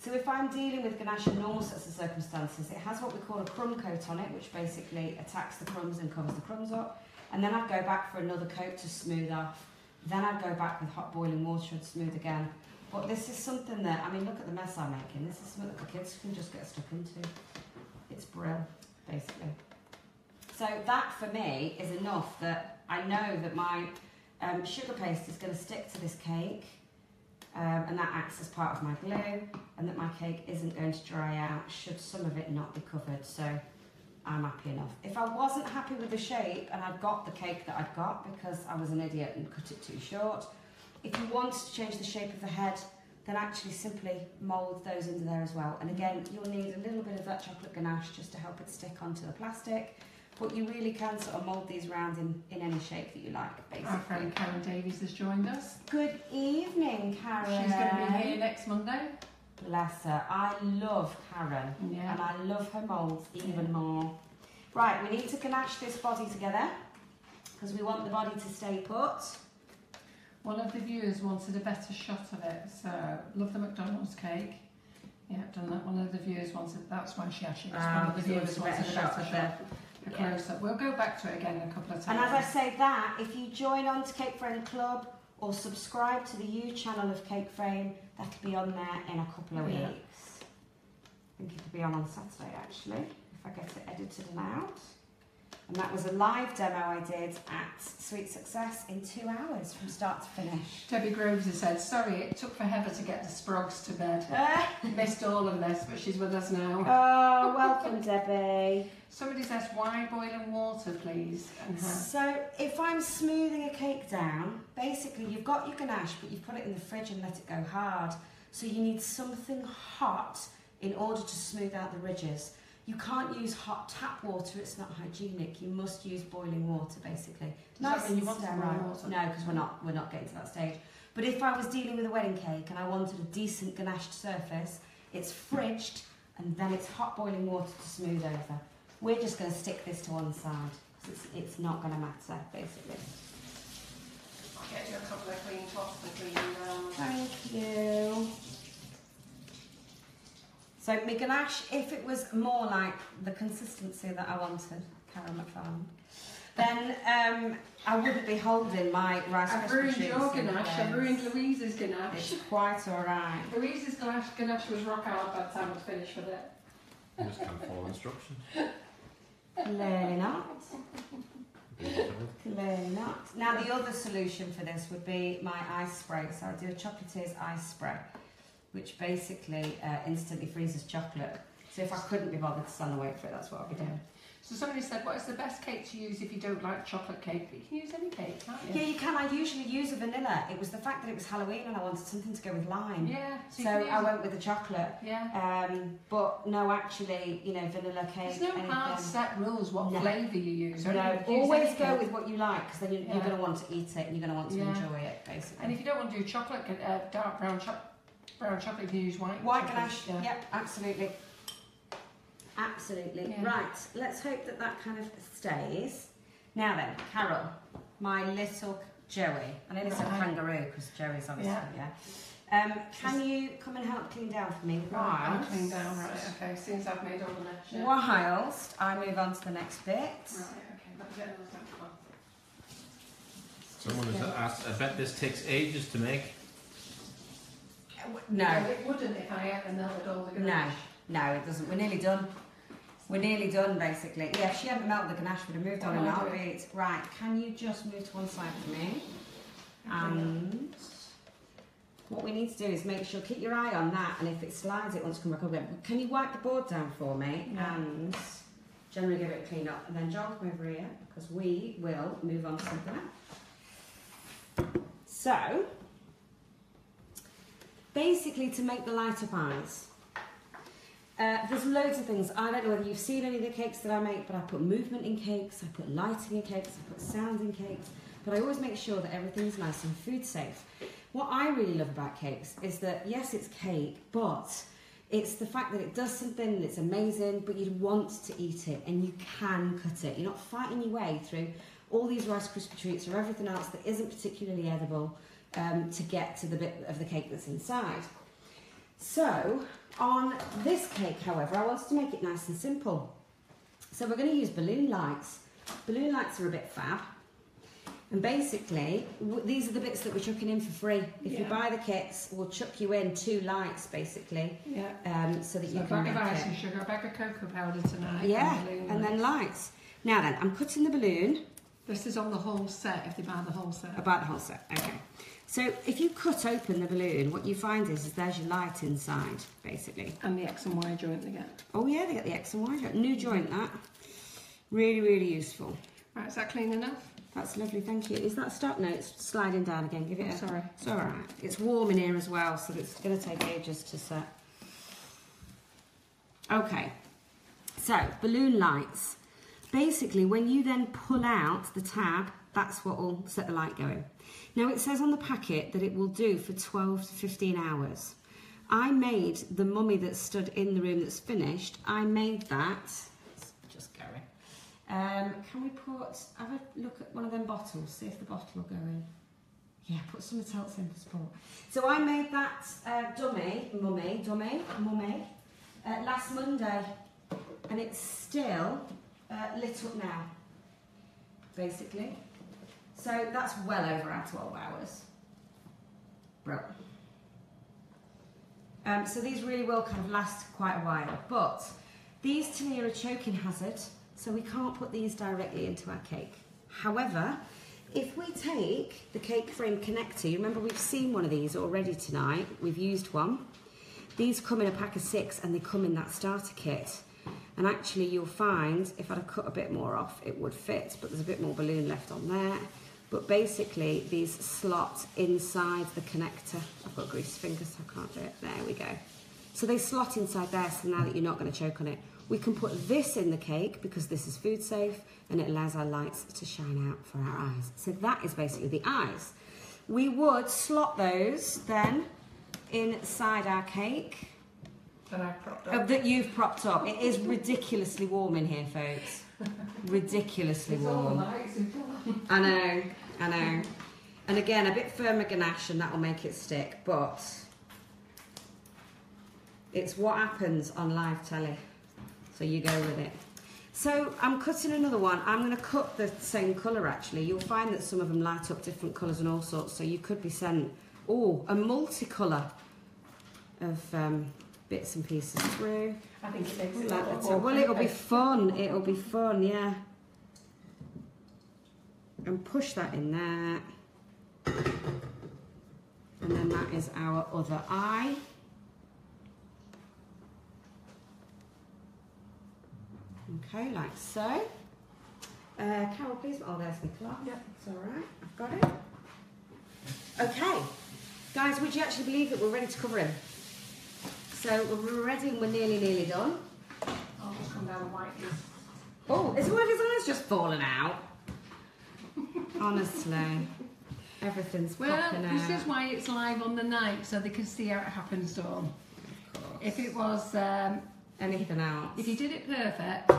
So if I'm dealing with ganache in normal sorts of circumstances, it has what we call a crumb coat on it, which basically attacks the crumbs and covers the crumbs up. And then I'd go back for another coat to smooth off. Then I'd go back with hot boiling water and smooth again. But this is something that, I mean, look at the mess I'm making. This is something that the kids can just get stuck into. It's brill, basically. So that, for me, is enough that I know that my um, sugar paste is going to stick to this cake, um, and that acts as part of my glue, and that my cake isn't going to dry out should some of it not be covered. So I'm happy enough. If I wasn't happy with the shape and I'd got the cake that I'd got because I was an idiot and cut it too short, if you wanted to change the shape of the head, then actually simply mould those into there as well. And again, you'll need a little bit of that chocolate ganache just to help it stick onto the plastic. But you really can sort of mould these around in, in any shape that you like, basically. Our friend Karen Davies has joined us. Good evening, Karen. She's going to be here next Monday. Bless her. I love Karen. Yeah. And I love her moulds even yeah. more. Right, we need to ganache this body together because we want the body to stay put. One of the viewers wanted a better shot of it, so love the McDonald's cake. Yeah, I've done that. One of the viewers wanted, that's why she actually was um, one of the viewers wanted a better, wanted a better shot. shot. Yeah. We'll go back to it again a couple of times. And as I say that, if you join on to Cake Frame Club or subscribe to the You channel of Cake Frame, that'll be on there in a couple of yeah. weeks. I think it'll be on on Saturday actually, if I get it edited and out. And that was a live demo I did at Sweet Success in two hours from start to finish. Debbie Groves has said, sorry, it took forever to get the sprogs to bed. Missed all of this, but she's with us now. Oh, welcome, Debbie. Somebody says, why boiling water, please? Uh-huh. So if I'm smoothing a cake down, basically you've got your ganache, but you put it in the fridge and let it go hard. So you need something hot in order to smooth out the ridges. You can't use hot tap water, it's not hygienic. You must use boiling water, basically. Does nice that mean you want sterile water? No, because we're not, we're not getting to that stage. But if I was dealing with a wedding cake and I wanted a decent ganached surface, it's fridged and then it's hot boiling water to smooth over. We're just going to stick this to one side because it's, it's not going to matter, basically. I'll get you a couple of clean tops and clean rounds. Thank you. So my ganache, if it was more like the consistency that I wanted, Karen McFarlane, then um, I wouldn't be holding my Rice Krispie I've ruined your ganache, I've ruined Louise's ganache. It's quite alright. Louise's ganache, ganache was rock hard by the time I was finished with it. You just can't follow instructions. Clearly not. Clearly not. Now the other solution for this would be my ice spray, so I do a chocolatiers ice spray, which basically uh, instantly freezes chocolate. So if I couldn't be bothered to stand and wait for it, that's what I'd be doing. So somebody said, what is the best cake to use if you don't like chocolate cake? But you can use any cake, can't you? Yeah, you can. I usually use a vanilla. It was the fact that it was Halloween and I wanted something to go with lime. Yeah. So, so I went with the chocolate. Yeah. Um, but no, actually, you know, vanilla cake. There's no anything. Hard set rules what no. flavour you use. Or no, you always go cake. with what you like because then you're, yeah. you're going to want to eat it and you're going to want to yeah. enjoy it, basically. And if you don't want to do chocolate, uh, dark brown chocolate, brown chocolate, if you use white. White ganache, yeah. Yep, absolutely. Absolutely. Yeah. Right, let's hope that that kind of stays. Now then, Carol, my little Joey. I know this is a kangaroo because Joey's obviously, yeah. yeah. Um, can you come and help clean down for me whilst... Right, clean down, right, okay, as soon as I've made all the mesh. Yeah. Whilst I move on to the next bit. Right, okay, let's get another one. Someone has asked, I bet this takes ages to make. No. No, it wouldn't if I hadn't melted all the ganache. No, no, it doesn't. We're nearly done. We're nearly done, basically. Yeah, if she hadn't melted the ganache, we'd have moved on in a heartbeat. Right, can you just move to one side for me? And what we need to do is make sure, keep your eye on that, and if it slides, it wants to come back up again. Can you wipe the board down for me? Yeah. And generally give it a clean up. And then John, come over here, because we will move on to something else. So... basically, to make the light-up eyes. Uh, there's loads of things. I don't know whether you've seen any of the cakes that I make, but I put movement in cakes, I put lighting in cakes, I put sound in cakes, but I always make sure that everything's nice and food safe. What I really love about cakes is that, yes, it's cake, but it's the fact that it does something and it's amazing, but you'd want to eat it and you can cut it. You're not fighting your way through all these Rice Krispie treats or everything else that isn't particularly edible. Um, to get to the bit of the cake that's inside. So on this cake, however, I wanted to make it nice and simple. So we're going to use balloon lights. Balloon lights are a bit fab. And basically, w these are the bits that we're chucking in for free. If yeah. you buy the kits, we'll chuck you in two lights, basically. Yeah. Um, so that so you a can bag of ice and sugar, a bag of cocoa powder tonight. Yeah, and, and then lights. Now then, I'm cutting the balloon. This is on the whole set, if they buy the whole set. I buy the whole set, okay. So if you cut open the balloon, what you find is, is there's your light inside, basically. And the X and Y joint they get. Oh yeah, they get the X and Y joint. New joint, that. Really, really useful. Right, is that clean enough? That's lovely, thank you. Is that stuck? No, it's sliding down again. Give it oh, a... Sorry. It's all right. It's warm in here as well, so it's going to take ages to set. Okay. So, balloon lights. Basically, when you then pull out the tab, that's what will set the light going. Now, it says on the packet that it will do for twelve to fifteen hours. I made the mummy that stood in the room that's finished. I made that. It's just going. Um, can we put, have a look at one of them bottles, see if the bottle will go in. Yeah, put something else in for sport. So I made that uh, dummy, mummy, dummy, mummy, uh, last Monday. And it's still uh, lit up now, basically. So that's well over our twelve hours. Bro. Um, so these really will kind of last quite a while. But these to me are a choking hazard, so we can't put these directly into our cake. However, if we take the cake frame connector, you remember we've seen one of these already tonight, we've used one. These come in a pack of six and they come in that starter kit. And actually you'll find, if I'd have cut a bit more off, it would fit, but there's a bit more balloon left on there. But basically, these slot inside the connector. I've got greased fingers, so I can't do it. There we go. So they slot inside there, so now that you're not going to choke on it. We can put this in the cake, because this is food safe, and it allows our lights to shine out for our eyes. So that is basically the eyes. We would slot those, then, inside our cake. That I've propped up. Oh, that you've propped up. It is ridiculously warm in here, folks. Ridiculously it's warm. All nice and warm. I know, I know. And again, a bit firmer ganache and that will make it stick, but it's what happens on live telly. So you go with it. So I'm cutting another one. I'm going to cut the same colour, actually. You'll find that some of them light up different colours and all sorts, so you could be sent, oh, a multicolour of... Um, bits and pieces through. I think it makes it like that. Well, it'll be fun. It'll be fun, yeah. And push that in there. And then that is our other eye. Okay, like so. Uh, Carol, please. Oh, there's the clock. Yep. It's all right. I've got it. Okay. Guys, would you actually believe that we're ready to cover him? So we're ready and we're nearly, nearly done. I'll just come down and wipe this. Oh, is one of his eyes just falling out? Honestly. Everything's well, popping out. Well, this is why it's live on the night, so they can see how it happens, Dawn. Of course. If it was... Um, anything else. If you did it perfect,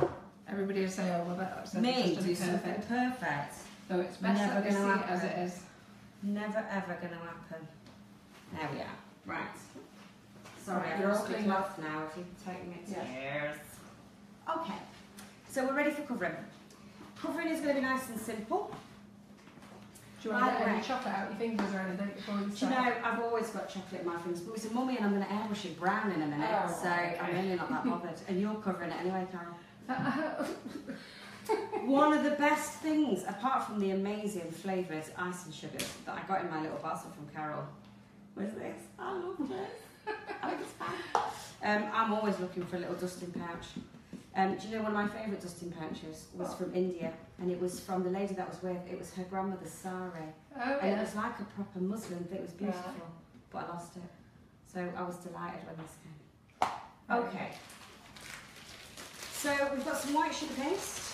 everybody would say, oh, well, that's... Me, do something perfect. So it's best that they see it as it is. Never, ever going to happen. There we are. Right. Sorry, I'm just cleaning off now, if you can take me to yes. Okay, so we're ready for covering. Covering is going to be nice and simple. Do you want right to get any chocolate out your fingers or anything before you start? Do you know, I've always got chocolate in my fingers, but it's a mummy and I'm going to airbrush it brown in a minute, oh, so okay. I'm really not that bothered. And you're covering it anyway, Carol. One of the best things, apart from the amazing flavoured ice and sugars that I got in my little parcel from Carol, was this. I love this. um, I'm always looking for a little dusting pouch. Um, do you know one of my favourite dusting pouches was from India, and it was from the lady that I was with. It was her grandmother's sari, oh, yeah. And it was like a proper muslin. It was beautiful, yeah. But I lost it, so I was delighted when this came. Okay, so we've got some white sugar paste.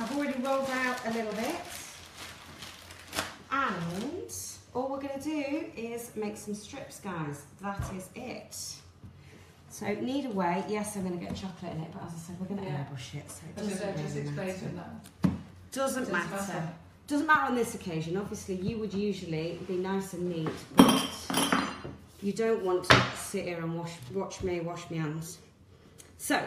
I've already rolled out a little bit, and. All we're going to do is make some strips, guys. That is it. So, need a way. Yes, I'm going to get chocolate in it, but as I said, we're going to yeah. airbrush it. So it doesn't just really matter. That. Doesn't it matter. matter. Doesn't matter on this occasion. Obviously, you would usually be nice and neat, but you don't want to sit here and wash, watch me wash my hands. So,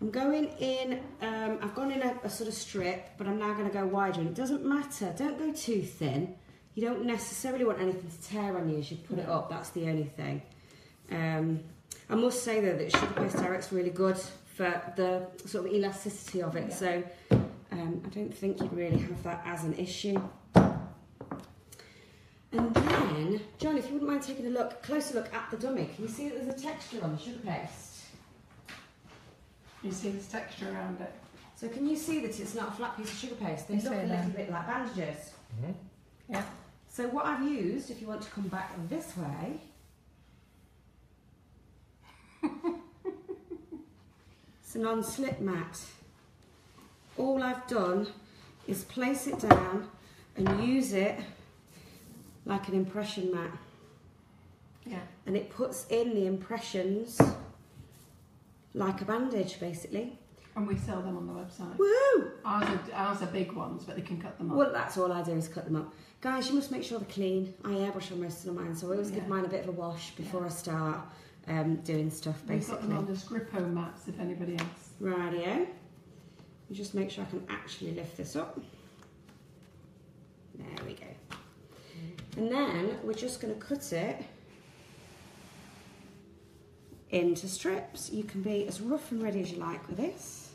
I'm going in, um, I've gone in a, a sort of strip, but I'm now going to go wider. And it doesn't matter. Don't go too thin. You don't necessarily want anything to tear on you as you put it up, that's the only thing. Um, I must say though that sugar paste direct's really good for the sort of elasticity of it, yeah. So um, I don't think you'd really have that as an issue. And then, John, if you wouldn't mind taking a look, closer look at the dummy, can you see that there's a texture on the sugar paste? You see this texture around it? So can you see that it's not a flat piece of sugar paste? They look a little bit like bandages. Mm-hmm. Yeah. So what I've used, if you want to come back this way, it's a non-slip mat. All I've done is place it down and use it like an impression mat. Yeah. And it puts in the impressions like a bandage, basically. And we sell them on the website. Woo! Ours are, ours are big ones, but they can cut them up. Well, that's all I do is cut them up. Guys, you must make sure they're clean. I airbrush on most of mine, so I always yeah. give mine a bit of a wash before yeah. I start um, doing stuff, basically. We've got them on the Grippo mats, if anybody asks. Rightio. Just make sure I can actually lift this up. There we go. And then we're just going to cut it into strips. You can be as rough and ready as you like with this.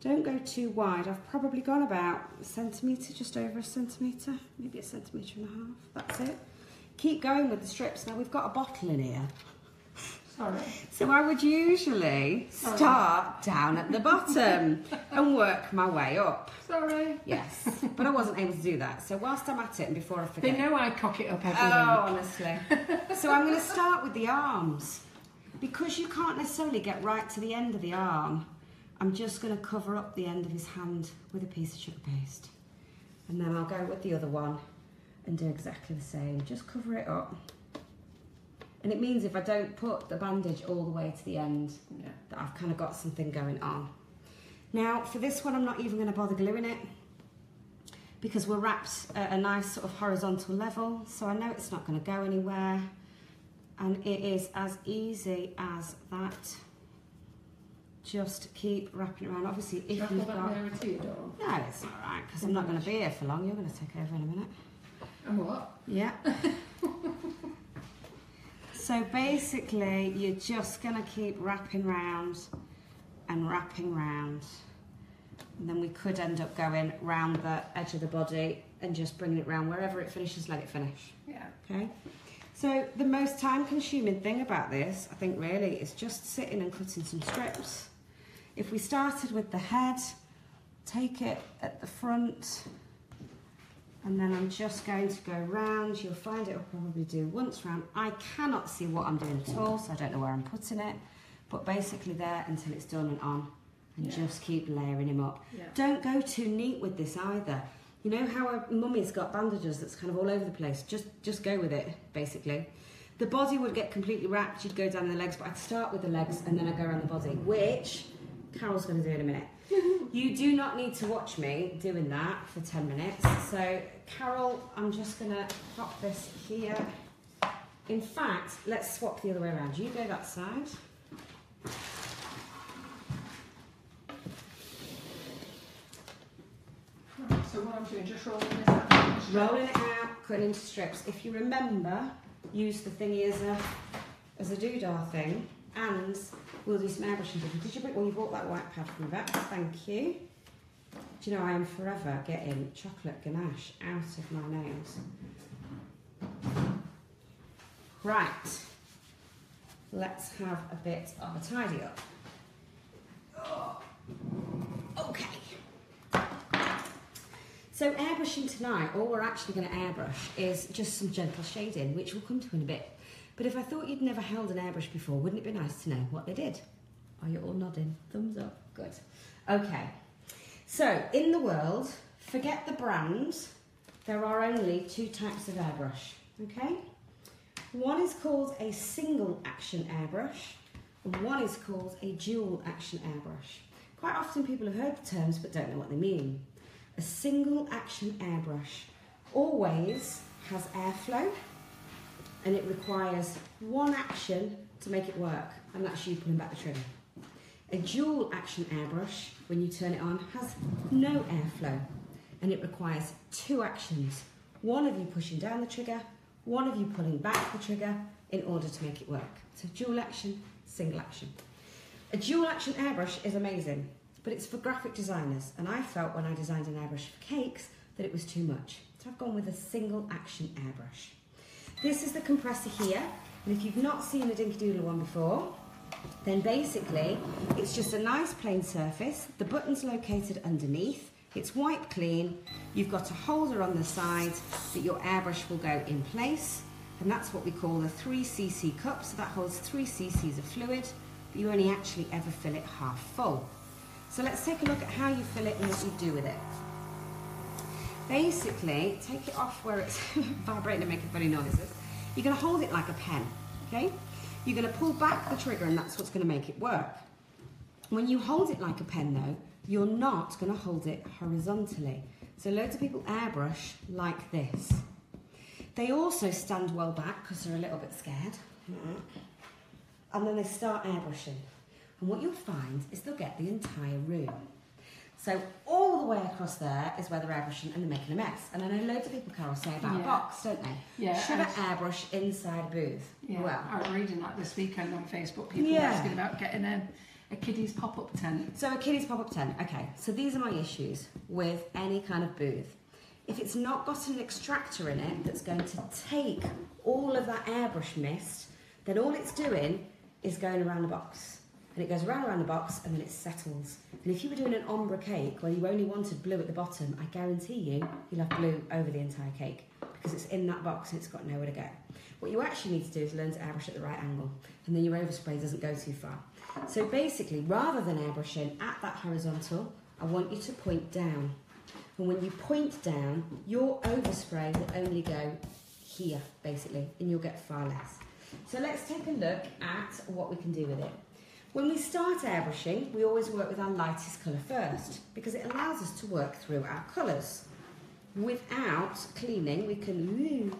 Don't go too wide. I've probably gone about a centimetre, just over a centimetre, maybe a centimetre and a half. That's it. Keep going with the strips. Now we've got a bottle in here. Sorry. So I would usually Sorry. start down at the bottom and work my way up. Sorry. Yes, but I wasn't able to do that. So whilst I'm at it, and before I forget... They know I cock it up every week. Oh, honestly. So I'm going to start with the arms. Because you can't necessarily get right to the end of the arm, I'm just going to cover up the end of his hand with a piece of sugar paste. And then I'll go with the other one and do exactly the same. Just cover it up. And it means if I don't put the bandage all the way to the end, yeah. that I've kind of got something going on. Now, for this one, I'm not even going to bother gluing it because we're wrapped at a nice sort of horizontal level, so I know it's not going to go anywhere. And it is as easy as that. Just keep wrapping it around. Obviously, if you've got... No, it's all right, because I'm not going to be here for long. You're going to take over in a minute. And what? Yeah. So basically, you're just going to keep wrapping round and wrapping round. And then we could end up going round the edge of the body and just bringing it round. Wherever it finishes, let it finish. Yeah. Okay? So the most time-consuming thing about this, I think, really, is just sitting and cutting some strips. If we started with the head, take it at the front, and then I'm just going to go round. You'll find it will probably do once round. I cannot see what I'm doing at all, so I don't know where I'm putting it, but basically there until it's done and on, and yeah. just keep layering him up. Yeah. Don't go too neat with this either. You know how a mummy's got bandages that's kind of all over the place? Just just go with it, basically. The body would get completely wrapped, you'd go down the legs, but I'd start with the legs and then I'd go around the body, which Carol's going to do in a minute. You do not need to watch me doing that for ten minutes. So, Carol, I'm just going to pop this here. In fact, let's swap the other way around. You go that side. So what I'm doing, just rolling this out. Rolling it out, cutting into strips. If you remember, use the thingy as a as a doodah thing, and we'll do some airbrushing. Did you bring? Well, you bought that white pad from Vet. Thank you. Do you know I am forever getting chocolate ganache out of my nails? Right. Let's have a bit of a tidy up. Oh. Okay. So airbrushing tonight, all we're actually going to airbrush is just some gentle shading, which we'll come to in a bit. But if I thought you'd never held an airbrush before, wouldn't it be nice to know what they did? Are you all nodding? Thumbs up. Good. Okay. So, in the world, forget the brand, there are only two types of airbrush, okay? One is called a single action airbrush, and one is called a dual action airbrush. Quite often people have heard the terms but don't know what they mean. A single action airbrush always has airflow and it requires one action to make it work, and that's you pulling back the trigger. A dual action airbrush, when you turn it on, has no airflow and it requires two actions. One of you pushing down the trigger, one of you pulling back the trigger in order to make it work. So dual action, single action. A dual action airbrush is amazing, but it's for graphic designers, and I felt when I designed an airbrush for cakes that it was too much. So I've gone with a single action airbrush. This is the compressor here, and if you've not seen a Dinky Doodle one before, then basically it's just a nice plain surface. The button's located underneath, it's wiped clean, you've got a holder on the side that your airbrush will go in place, and that's what we call a three C C cup, so that holds three C Cs of fluid, but you only actually ever fill it half full. So let's take a look at how you fill it and what you do with it. Basically, take it off where it's vibrating and making funny noises. You're going to hold it like a pen, okay? You're going to pull back the trigger, and that's what's going to make it work. When you hold it like a pen, though, you're not going to hold it horizontally. So loads of people airbrush like this. They also stand well back because they're a little bit scared. And then they start airbrushing. And what you'll find is they'll get the entire room. So all the way across there is where they're airbrushing and they're making a mess. And I know loads of people, Carol, say about yeah. a box, don't they? Yeah, should I airbrush inside a booth? Yeah, well, I was reading that this weekend on Facebook, people yeah. were asking about getting a, a kiddie's pop-up tent. So a kiddie's pop-up tent, okay. So these are my issues with any kind of booth. If it's not got an extractor in it that's going to take all of that airbrush mist, then all it's doing is going around the box. And it goes round around the box and then it settles. And if you were doing an ombre cake where you only wanted blue at the bottom, I guarantee you, you'll have blue over the entire cake because it's in that box and it's got nowhere to go. What you actually need to do is learn to airbrush at the right angle and then your overspray doesn't go too far. So basically, rather than airbrushing at that horizontal, I want you to point down. And when you point down, your overspray will only go here, basically, and you'll get far less. So let's take a look at what we can do with it. When we start airbrushing, we always work with our lightest colour first because it allows us to work through our colours. Without cleaning, we can,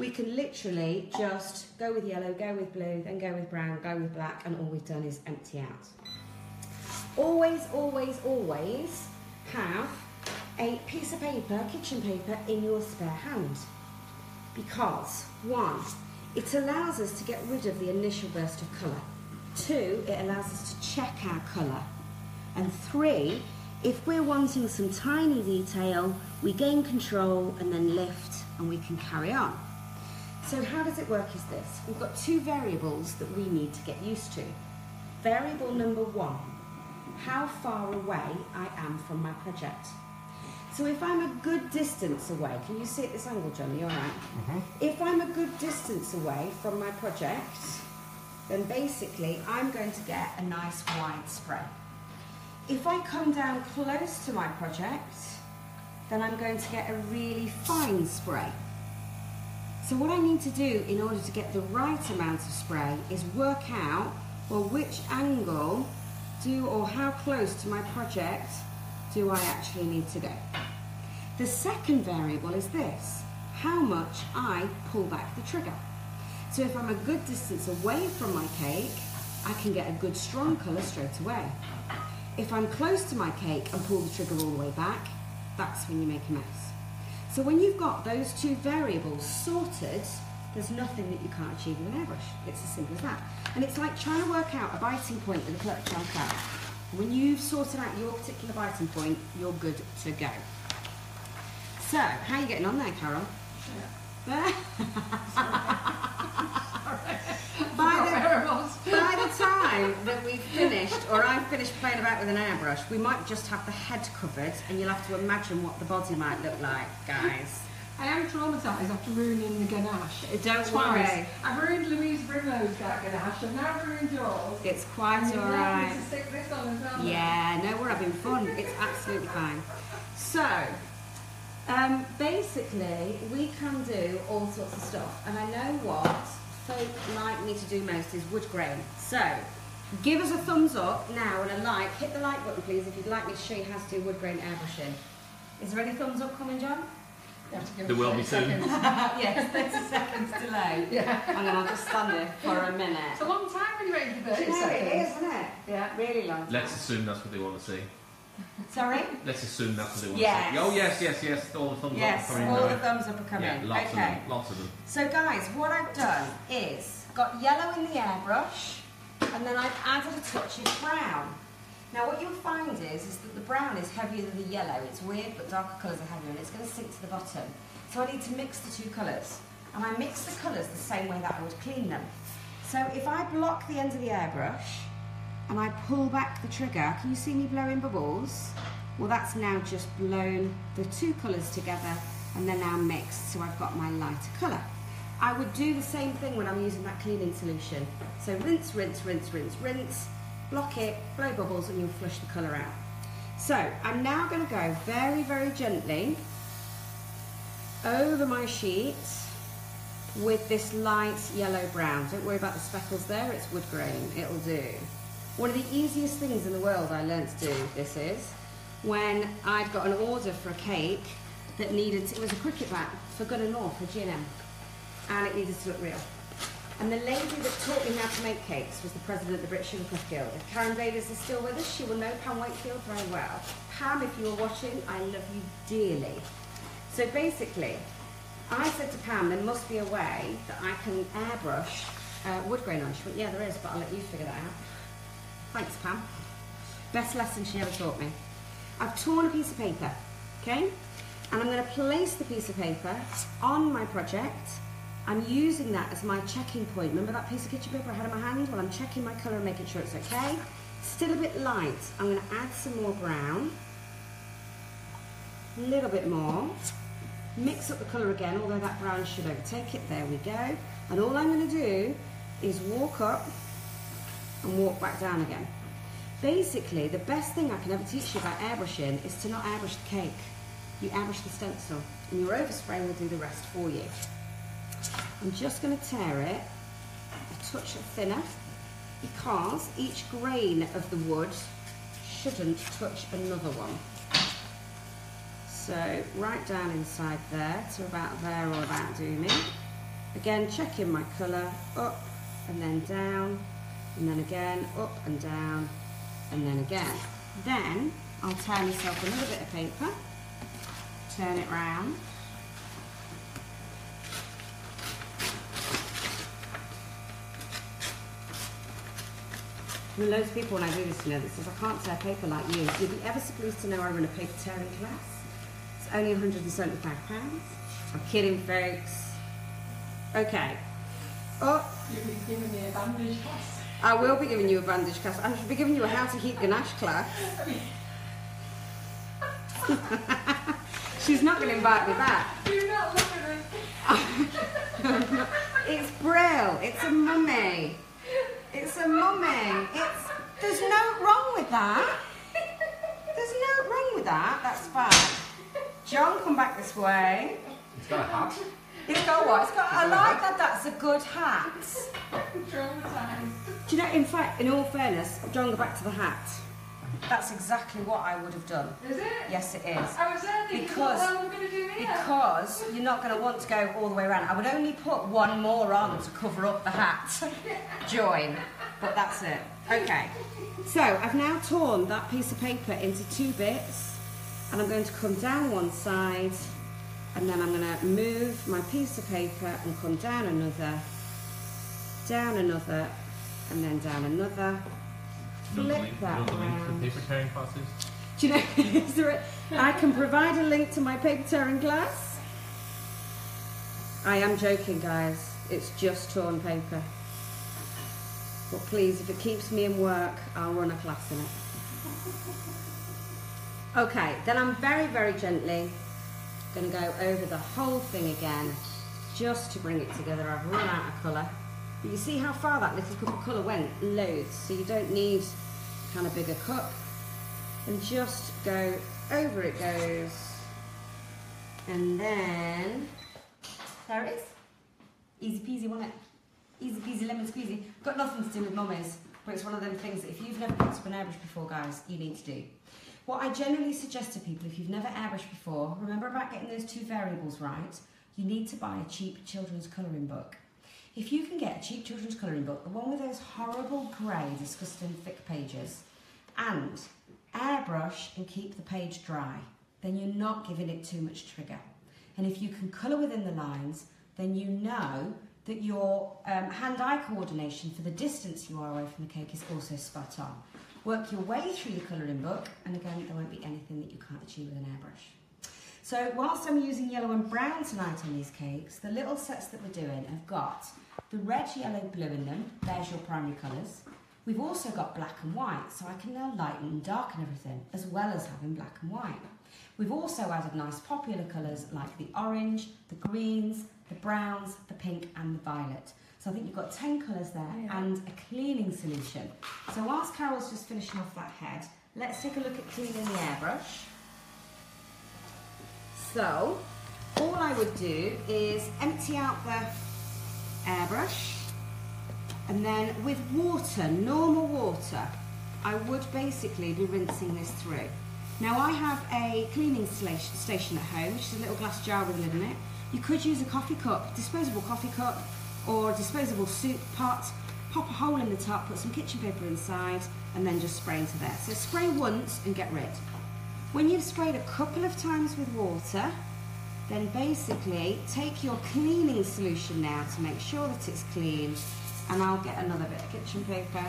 we can literally just go with yellow, go with blue, then go with brown, go with black, and all we've done is empty out. Always, always, always have a piece of paper, kitchen paper, in your spare hand because, one, it allows us to get rid of the initial burst of colour. Two, it allows us to check our colour. And three, if we're wanting some tiny detail, we gain control and then lift and we can carry on. So how does it work is this. We've got two variables that we need to get used to. Variable number one, how far away I am from my project. So if I'm a good distance away, can you see at this angle, Johnny, all right? Mm-hmm. If I'm a good distance away from my project, then basically I'm going to get a nice wide spray. If I come down close to my project, then I'm going to get a really fine spray. So what I need to do in order to get the right amount of spray is work out, well, which angle do or how close to my project do I actually need to go. The second variable is this, how much I pull back the trigger. So if I'm a good distance away from my cake, I can get a good strong colour straight away. If I'm close to my cake and pull the trigger all the way back, that's when you make a mess. So when you've got those two variables sorted, there's nothing that you can't achieve with an airbrush. It's as simple as that. And it's like trying to work out a biting point with a clutch on cloud. When you've sorted out your particular biting point, you're good to go. So, how are you getting on there, Carol? Yeah. By the, by the time that we've finished, or I've finished playing about with an airbrush, we might just have the head covered, and you'll have to imagine what the body might look like, guys. I am traumatised after ruining the ganache. Don't Twice. worry. I've ruined Louise Brimlow's ganache, and now I've ruined yours. It's quite alright. Well, yeah, no, we're having fun. It's absolutely fine. So, um, basically, we can do all sorts of stuff, and I know what folk like me to do most is wood grain. So, give us a thumbs up now and a like. Hit the like button, please, if you'd like me to show you how to do wood grain airbrushing. Is there any thumbs up coming, John? There will be soon. Yes, thirty seconds delay. Yeah. And then I'll just stand there for a minute. It's a long time when you're waiting for thirty seconds. You know it is, isn't it? Yeah, really long time. Let's assume that's what they want to see. Sorry? Let's assume that's what they want yes. to say. Oh yes, yes, yes, all the thumbs yes, up are coming. Yes, all the thumbs up are coming. Yeah, lots okay. of them, lots of them. So guys, what I've done is, got yellow in the airbrush, and then I've added a touch of brown. Now what you'll find is, is that the brown is heavier than the yellow. It's weird, but darker colours are heavier, and it's going to sink to the bottom. So I need to mix the two colours. And I mix the colours the same way that I would clean them. So if I block the end of the airbrush and I pull back the trigger, can you see me blowing bubbles? Well, that's now just blown the two colours together and they're now mixed, so I've got my lighter colour. I would do the same thing when I'm using that cleaning solution. So rinse, rinse, rinse, rinse, rinse, block it, blow bubbles, and you'll flush the colour out. So I'm now going to go very, very gently over my sheet with this light yellow brown. Don't worry about the speckles there, it's wood grain, it'll do. One of the easiest things in the world I learned to do this is when I'd got an order for a cake that needed, to, it was a cricket bat for Gunner North, for G and M, and it needed to look real. And the lady that taught me how to make cakes was the president of the British Sugarcloth Guild. If Karen Davies is still with us, she will know Pam Wakefield very well. Pam, if you were watching, I love you dearly. So basically, I said to Pam, there must be a way that I can airbrush uh, wood grain on. She went, yeah, there is, but I'll let you figure that out. Thanks, Pam. Best lesson she ever taught me. I've torn a piece of paper, okay? And I'm going to place the piece of paper on my project. I'm using that as my checking point. Remember that piece of kitchen paper I had in my hand? Well, I'm checking my colour and making sure it's okay. Still a bit light. I'm going to add some more brown. A little bit more. Mix up the colour again, although that brown should overtake it. There we go. And all I'm going to do is walk up and walk back down again. Basically, the best thing I can ever teach you about airbrushing is to not airbrush the cake. You airbrush the stencil, and your overspray will do the rest for you. I'm just going to tear it a touch thinner because each grain of the wood shouldn't touch another one. So right down inside there to about there or about dooming. Again, checking my colour, up and then down, and then again, up and down, and then again. Then I'll tear myself another bit of paper, turn it round, and loads of people when I do this, you know, that says I can't tear paper like you. You'd be ever so pleased to know I run a paper tearing class. It's only one hundred and seventy-five pounds. I'm kidding, folks. Okay. Up. You'll be giving me a bandage class. I will be giving you a bandage class. I should be giving you a how to keep ganache class. She's not going to invite me back. You're not looking at It's Brill. It's a mummy. It's a mummy. It's there's no wrong with that. There's no wrong with that. That's fine. John, come back this way. It's got a hat. It's got what? It's got. I like that. That's a good hat. Do you know? In fact, in all fairness, John, go back to the hat. That's exactly what I would have done. Is it? Yes, it is. I was there thinking, because, what am I going to do here? Because you're not going to want to go all the way around. I would only put one more on to cover up the hat. Join. But that's it. Okay. So, I've now torn that piece of paper into two bits. And I'm going to come down one side. And then I'm going to move my piece of paper and come down another. Down another. And then down another. Flip no link, that no around. Paper tearing classes. Do you know? Is there a, I can provide a link to my paper tearing class. I am joking, guys. It's just torn paper. But please, if it keeps me in work, I'll run a class in it. Okay, then I'm very, very gently going to go over the whole thing again, just to bring it together. I've run out of colour. But you see how far that little cup of colour went? Loads. So you don't need kind of bigger cup. And just go over it goes. And then there it is. Easy peasy, wasn't it? Easy peasy, lemon squeezy. Got nothing to do with mummies, but it's one of them things that if you've never picked up an airbrush before, guys, you need to do. What I generally suggest to people, if you've never airbrushed before, remember about getting those two variables right. You need to buy a cheap children's colouring book. If you can get a cheap children's colouring book, the one with those horrible grey, disgusting thick pages, and airbrush and keep the page dry, then you're not giving it too much trigger. And if you can colour within the lines, then you know that your um, hand-eye coordination for the distance you are away from the cake is also spot on. Work your way through the colouring book, and again, there won't be anything that you can't achieve with an airbrush. So whilst I'm using yellow and brown tonight on these cakes, the little sets that we're doing have got the red, yellow, blue in them. There's your primary colours. We've also got black and white, so I can now lighten and darken everything, as well as having black and white. We've also added nice popular colours like the orange, the greens, the browns, the pink and the violet. So I think you've got ten colours there, yeah, and a cleaning solution. So whilst Carol's just finishing off that head, let's take a look at cleaning the airbrush. So all I would do is empty out the airbrush, and then with water, normal water, I would basically be rinsing this through. Now I have a cleaning station at home, which is a little glass jar with a lid in it. You could use a coffee cup, disposable coffee cup, or a disposable soup pot, pop a hole in the top, put some kitchen paper inside, and then just spray into there. So spray once and get rid. When you've sprayed a couple of times with water, then basically take your cleaning solution now to make sure that it's clean, and I'll get another bit of kitchen paper,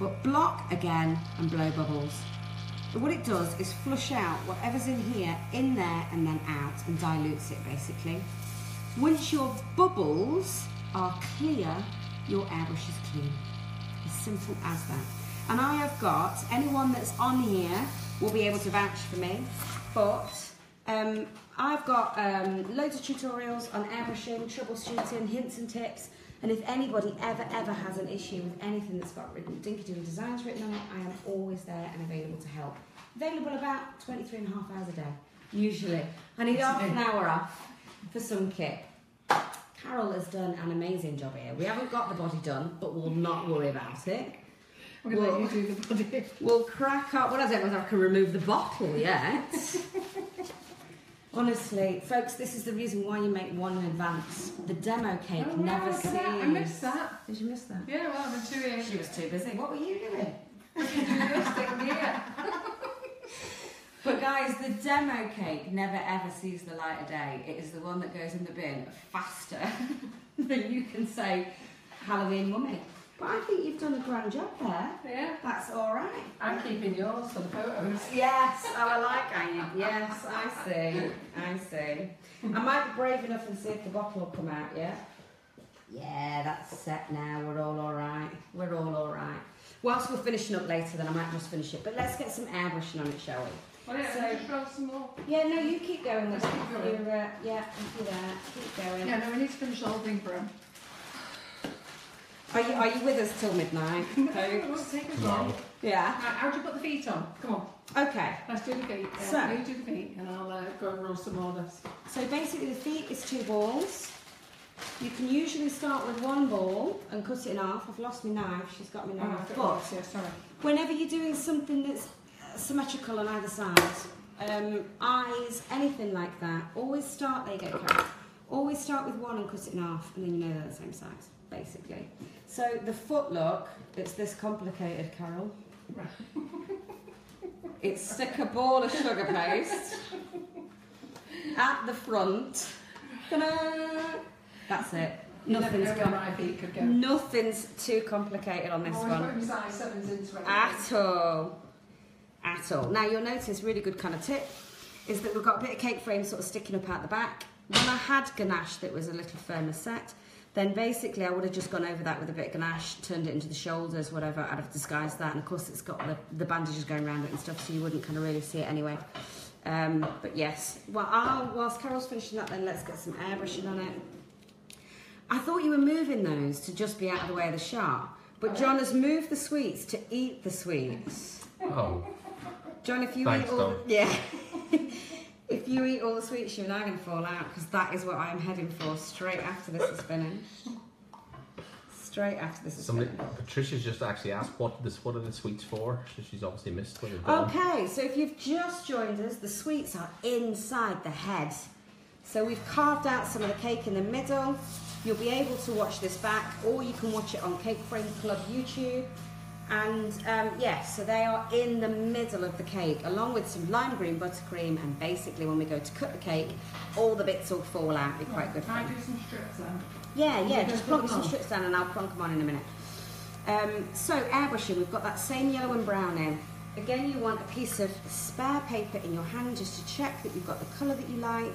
but block again and blow bubbles. But what it does is flush out whatever's in here, in there, and then out, and dilutes it basically. Once your bubbles are clear, your airbrush is clean. As simple as that. And I have got, anyone that's on here will be able to vouch for me, but um, I've got um, loads of tutorials on airbrushing, troubleshooting, hints and tips. And if anybody ever, ever has an issue with anything that's got written, Dinky Doodle Designs written on it, I am always there and available to help. Available about twenty-three and a half hours a day, usually. I need half an hour off for some kit. Carol has done an amazing job here. We haven't got the body done, but we'll not worry about it. We're going to we'll, let you do the body. We'll crack up. Well, I don't know if I can remove the bottle yet. Honestly, folks, this is the reason why you make one in advance. The demo cake oh, wow, never sees. I missed that. Did you miss that? Yeah, well, I've been doing it. She was too busy. What were you doing? I was doing this thing here. But guys, the demo cake never ever sees the light of day. It is the one that goes in the bin faster than you can say, Halloween mummy. But I think you've done a grand job there. Yeah. That's all right. I'm keeping yours for the photos. Yes. Oh, I like that. Yes, I see. I see. I might be brave enough and see if the bottle will come out, yeah? Yeah, that's set now. We're all all right. We're all all right. Whilst we're finishing up later, then I might just finish it. But let's get some airbrushing on it, shall we? Well, yeah, so, you've got some more. Yeah, no, you keep going. Let's keep going. You're, uh, yeah, keep there. Keep going. Yeah, no, we need to finish the whole thing for him. Are you, are you with us till midnight? No, it won't take us long. Yeah. How, how do you put the feet on? Come on. Okay. Let's do the feet. Yeah, so, you do the feet and I'll uh, go and roll some orders. So basically the feet is two balls. You can usually start with one ball and cut it in half. I've lost my knife. She's got my knife. Oh, but yeah, sorry. Whenever you're doing something that's symmetrical on either side, um, eyes, anything like that, always start, there you go, Karen. Always start with one and cut it in half and then you know they're the same size, basically. So the foot look, it's this complicated, Carol. Right. It's stick a ball of sugar paste at the front. That's it. Nothing's, could go. Nothing's too complicated on this oh, one. Size at all. At all. Now you'll notice, really good kind of tip, is that we've got a bit of cake frame sort of sticking up out the back. When I had ganache that was a little firmer set, then basically I would have just gone over that with a bit of ganache, turned it into the shoulders, whatever, I'd have disguised that, and of course it's got the, the bandages going around it and stuff, so you wouldn't kind of really see it anyway. Um, but yes, well, I'll, whilst Carol's finishing that then, let's get some airbrushing on it. I thought you were moving those to just be out of the way of the sharp, but John has moved the sweets to eat the sweets. Oh. John, if you Thanks, eat all Tom. The, yeah. If you eat all the sweets, you and I are going to fall out, because that is what I'm heading for straight after this is finished. Straight after this is Somebody, finished. Patricia's just actually asked what, this, what are the sweets for, so she's obviously missed what they've done. Okay, so if you've just joined us, the sweets are inside the head. So we've carved out some of the cake in the middle. You'll be able to watch this back, or you can watch it on Cake Frame Club YouTube. And um, yeah, so they are in the middle of the cake, along with some lime green buttercream, and basically when we go to cut the cake, all the bits will fall out. It'd be quite good. Can I do some strips then? Yeah, yeah, just plonk some strips down and I'll plonk them on in a minute. Um, so airbrushing, we've got that same yellow and brown in. Again, you want a piece of spare paper in your hand just to check that you've got the colour that you like.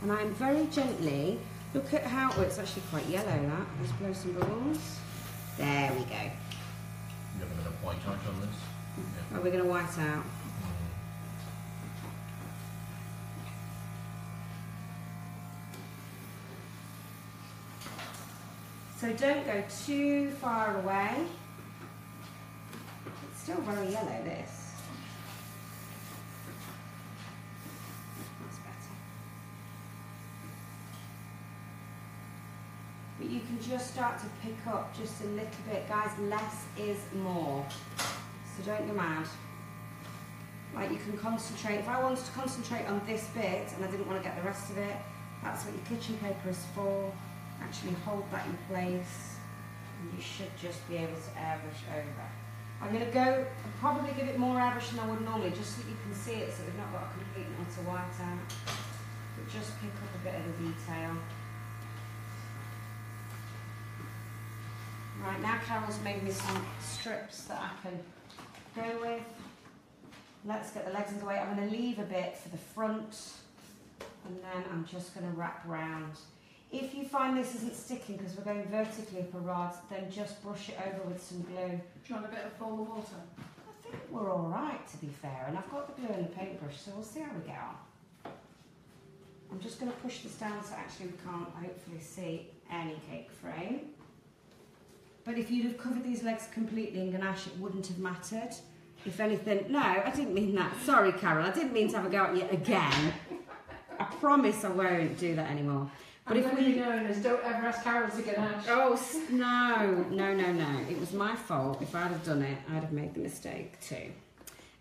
And I'm very gently Look at how, oh, it's actually quite yellow that. Let's blow some bubbles. There we go. You have another white out on this? Yeah. Oh, we're going to white out. So don't go too far away. It's still very yellow, this. That's better. But you can just start to pick up just a little bit. Guys, less is more. So don't go mad. Like, you can concentrate. If I wanted to concentrate on this bit and I didn't want to get the rest of it, that's what your kitchen paper is for. Actually hold that in place and you should just be able to airbrush over. I'm going to go and probably give it more airbrush than I would normally, just so that you can see it, so we've not got a complete and utter white out, but just pick up a bit of the detail. Right, now Carol's made me some strips that I can go with. Let's get the legs in the way. I'm going to leave a bit for the front and then I'm just going to wrap round. If you find this isn't sticking because we're going vertically up a rod, then just brush it over with some glue. Do you want a bit of full water? I think we're all right, to be fair, and I've got the glue and the paintbrush, so we'll see how we get on. I'm just going to push this down so actually we can't hopefully see any cake frame. But if you'd have covered these legs completely in ganache, it wouldn't have mattered. If anything, no, I didn't mean that. Sorry, Carol, I didn't mean to have a go at you again. I promise I won't do that anymore. But I'm if we known as don't ever ask Carol to ganache. Oh no, no, no, no! It was my fault. If I'd have done it, I'd have made the mistake too.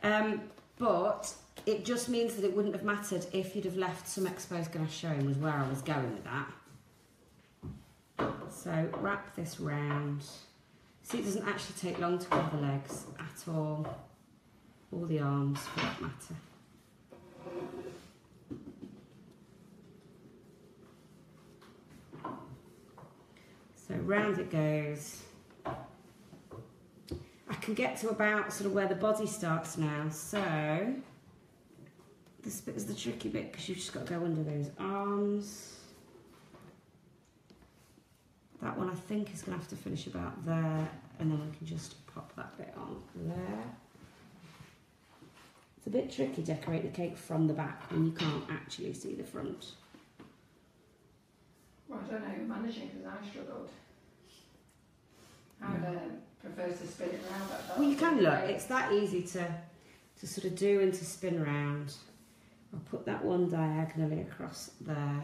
Um, but it just means that it wouldn't have mattered if you'd have left some exposed ganache showing. Was where I was going with that. So wrap this round. See, it doesn't actually take long to cover the legs at all, or the arms for that matter. So round it goes. I can get to about sort of where the body starts now. So this bit is the tricky bit because you've just got to go under those arms. That one I think is going to have to finish about there, and then we can just pop that bit on there. It's a bit tricky decorating a cake from the back when you can't actually see the front. Well, I don't know how you're managing because I struggled. I would, uh, prefer to spin it around like that. Well, you can look. It's that easy to, to sort of do and to spin round. I'll put that one diagonally across there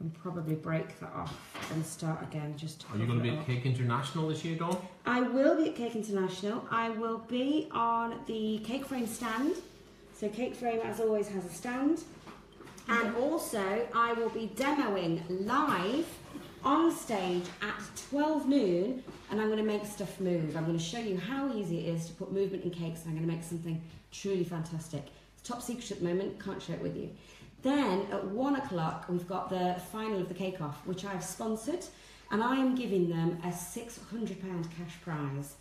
and probably break that off and start again. Just Are you going to be at Cake International this year, Dawn? I will be at Cake International. I will be on the Cake Frame stand. So Cake Frame, as always, has a stand. And also, I will be demoing live on stage at twelve noon, and I'm going to make stuff move. I'm going to show you how easy it is to put movement in cakes, and I'm going to make something truly fantastic. It's top secret at the moment, can't share it with you. Then, at one o'clock, we've got the final of the cake off, which I've sponsored, and I am giving them a six hundred pound cash prize.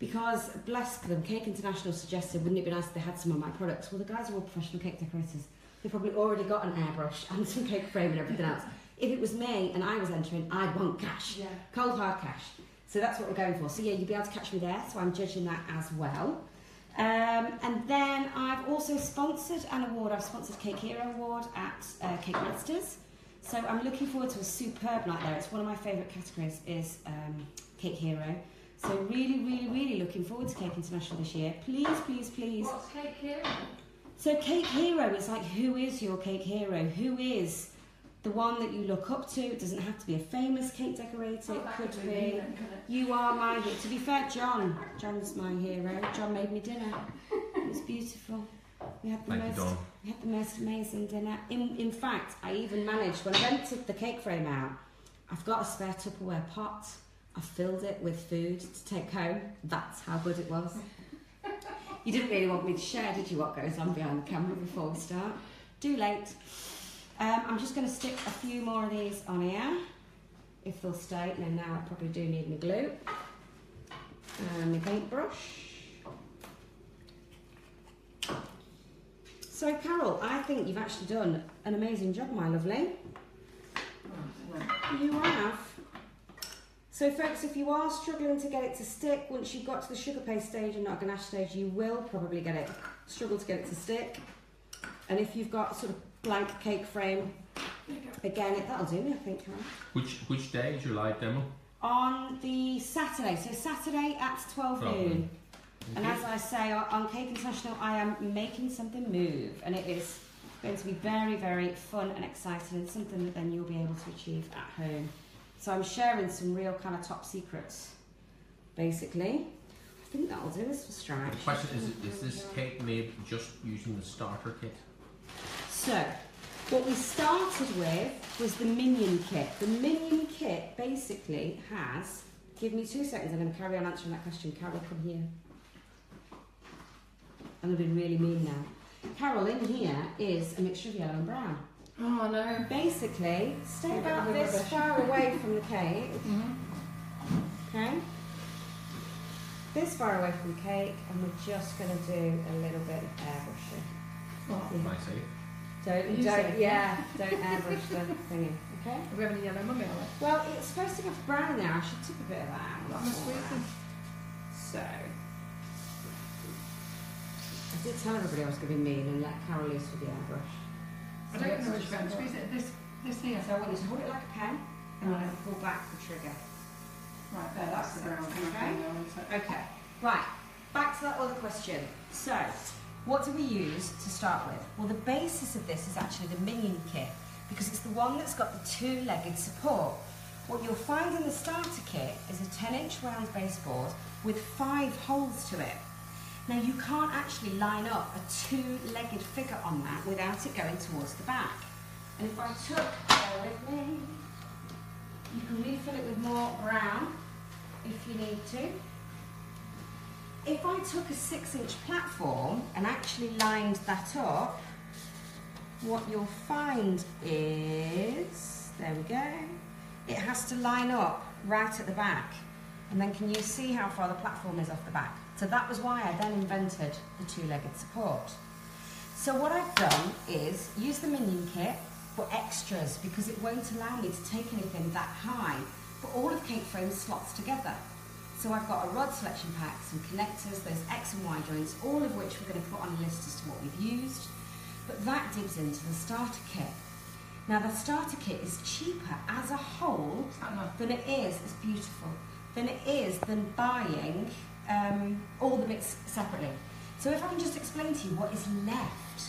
Because, bless them, Cake International suggested, wouldn't it be nice if they had some of my products? Well, the guys are all professional cake decorators. They've probably already got an airbrush and some cake frame and everything else. If it was me and I was entering, I'd want cash. Yeah. Cold, hard cash. So that's what we're going for. So yeah, you'll be able to catch me there, so I'm judging that as well. Um, and then I've also sponsored an award. I've sponsored Cake Hero Award at uh, Cake Masters. So I'm looking forward to a superb night there. It's one of my favourite categories is um, Cake Hero. So really, really, really looking forward to Cake International this year. Please, please, please. What's Cake Hero? So Cake Hero is like, who is your cake hero? Who is the one that you look up to? It doesn't have to be a famous cake decorator. It could be, you are my hero. To be fair, John. John's my hero. John made me dinner. It was beautiful. We had the, Thank most, you, we had the most amazing dinner. In, in fact, I even managed, when I rented the cake frame out, I've got a spare Tupperware pot. I filled it with food to take home. That's how good it was. You didn't really want me to share, did you, what goes on behind the camera before we start? Too late. Um, I'm just going to stick a few more of these on here, if they'll stay. And then now I probably do need my glue and my paintbrush. So Carol, I think you've actually done an amazing job, my lovely. Oh, You have. So folks, if you are struggling to get it to stick, once you've got to the sugar paste stage and not ganache stage, you will probably get it, struggle to get it to stick. And if you've got sort of blank cake frame, again, it, that'll do me, I think, Karen. Which, which day is your live demo? On the Saturday, so Saturday at twelve noon. Okay. And as I say, on Cake International, I am making something move, and it is going to be very, very fun and exciting, and something that then you'll be able to achieve at home. So I'm sharing some real kind of top secrets, basically. I think that'll do this for Stripe. The question is, is this cake made just using the starter kit? So, what we started with was the Minion kit. The Minion kit basically has, give me two seconds, I'm gonna carry on answering that question. Carol, come here. I'm gonna be really mean now. Carol, in here is a mixture of yellow and brown. Oh no. Basically, stay about this far away from the cake. Mm-hmm. Okay? This far away from the cake, and we're just going to do a little bit of airbrushing. Oh, yeah. I see. Don't, you don't, yeah, don't airbrush the thingy. Okay? Are we having a yellow mummy on it? Well, it's supposed to go for brown now. I should tip a bit of that out. That's that. So, I did tell everybody I was going to be mean and let Carol loose with the airbrush. I don't know which one. Squeeze it this, this here. So I want you to hold it like a pen, and right. I'm going to pull back the trigger. Right there, that's, that's the brown. Okay. Okay. Right. Back to that other question. So, what do we use to start with? Well, the basis of this is actually the Minion kit, because it's the one that's got the two-legged support. What you'll find in the starter kit is a ten-inch round baseboard with five holes to it. Now, you can't actually line up a two-legged figure on that without it going towards the back. And if I took, bear with me, you can refill it with more brown if you need to. If I took a six-inch platform and actually lined that up, what you'll find is, there we go, it has to line up right at the back. And then can you see how far the platform is off the back? So that was why I then invented the two-legged support. So what I've done is use the Minion kit for extras, because it won't allow me to take anything that high, but all of Cake Frame slots together. So I've got a rod selection pack, some connectors, those X and Y joints, all of which we're going to put on a list as to what we've used, but that digs into the starter kit. Now the starter kit is cheaper as a whole than it is, it's beautiful, than it is than buying Um, all the bits separately. So if I can just explain to you what is left,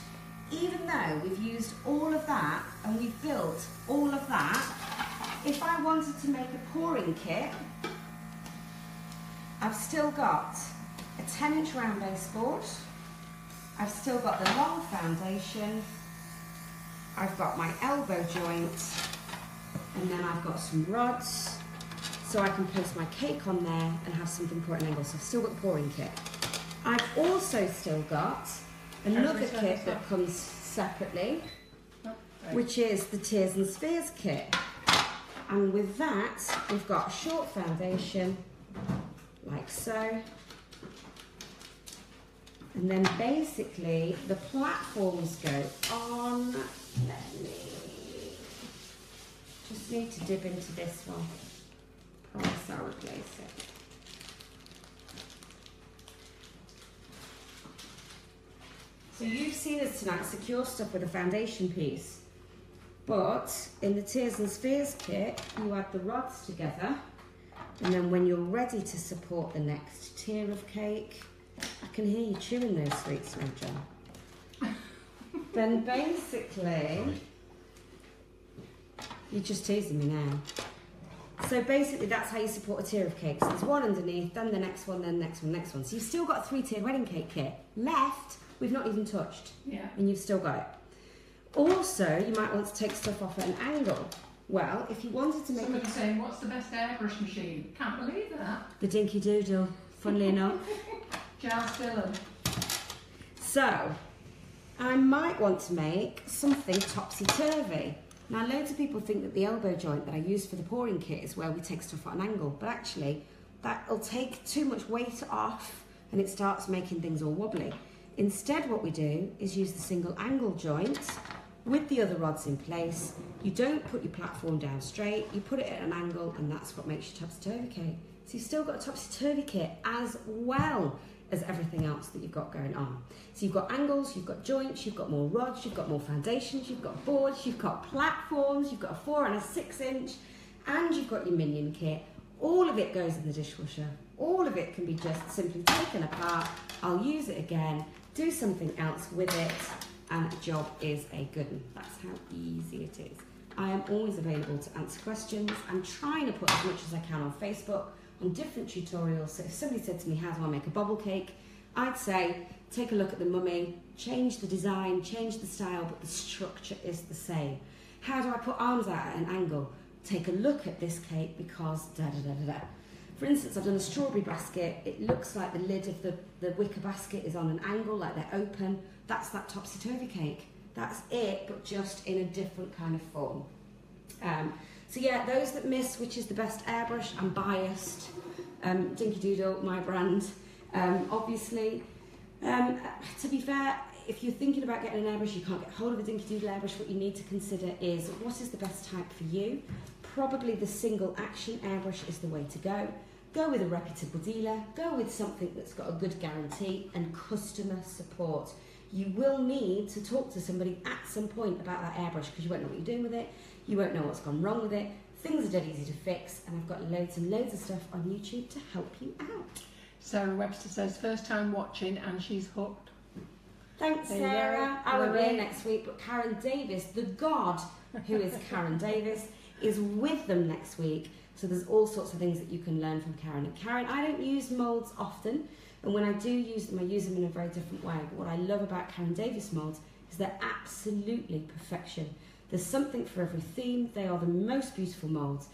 even though we've used all of that and we've built all of that, if I wanted to make a pouring kit, I've still got a ten-inch round baseboard, I've still got the long foundation, I've got my elbow joint, and then I've got some rods, so I can place my cake on there and have something pour at an angle. So I've still got the pouring kit. I've also still got another kit that comes separately, which is the Tears and Spears kit. And with that, we've got a short foundation, like so. And then basically, the platforms go on. Let me just need to dip into this one. So I'll replace it. So you've seen us tonight secure stuff with a foundation piece, but in the Tears and Spheres kit, you add the rods together, and then when you're ready to support the next tier of cake, I can hear you chewing those sweets, Rachel. Then basically, you're just teasing me now. So basically that's how you support a tier of cakes. So there's one underneath, then the next one, then the next one, next one. So you've still got a three-tiered wedding cake kit left, we've not even touched. Yeah. And you've still got it. Also, you might want to take stuff off at an angle. Well, if you wanted to make... Somebody's saying, what's the best airbrush machine? Can't believe that. The Dinky Doodle, funnily enough. Giles Dillon. So, I might want to make something topsy-turvy. Now, loads of people think that the elbow joint that I use for the pouring kit is where we take stuff at an angle, but actually, that'll take too much weight off and it starts making things all wobbly. Instead, what we do is use the single angle joint with the other rods in place. You don't put your platform down straight, you put it at an angle, and that's what makes your topsy-turvy cake. So you've still got a topsy-turvy kit as well as everything else that you've got going on. So you've got angles, you've got joints, you've got more rods, you've got more foundations, you've got boards, you've got platforms, you've got a four and a six inch, and you've got your minion kit. All of it goes in the dishwasher. All of it can be just simply taken apart. I'll use it again, do something else with it, and the job is a good one. That's how easy it is. I am always available to answer questions. I'm trying to put as much as I can on Facebook on different tutorials. So if somebody said to me, how do I make a bobble cake? I'd say, take a look at the mummy, change the design, change the style, but the structure is the same. How do I put arms out at an angle? Take a look at this cake because da da da da da. For instance, I've done a strawberry basket. It looks like the lid of the, the wicker basket is on an angle, like they're open. That's that topsy-turvy cake. That's it, but just in a different kind of form. Um, so yeah, those that miss which is the best airbrush, I'm biased. Um, Dinky Doodle, my brand, um, obviously. Um, to be fair, if you're thinking about getting an airbrush, you can't get hold of a Dinky Doodle airbrush. What you need to consider is, what is the best type for you? Probably the single action airbrush is the way to go. Go with a reputable dealer, go with something that's got a good guarantee and customer support. You will need to talk to somebody at some point about that airbrush because you won't know what you're doing with it, you won't know what's gone wrong with it. Things are dead easy to fix, and I've got loads and loads of stuff on YouTube to help you out. Sarah Webster says, first time watching and she's hooked. Thanks, there Sarah. I will be here next week, but Karen Davies, the god who is Karen Davies, is with them next week, so there's all sorts of things that you can learn from Karen. And Karen, I don't use moulds often, and when I do use them, I use them in a very different way. But what I love about Karen Davies moulds is they're absolutely perfection. There's something for every theme. They are the most beautiful moulds,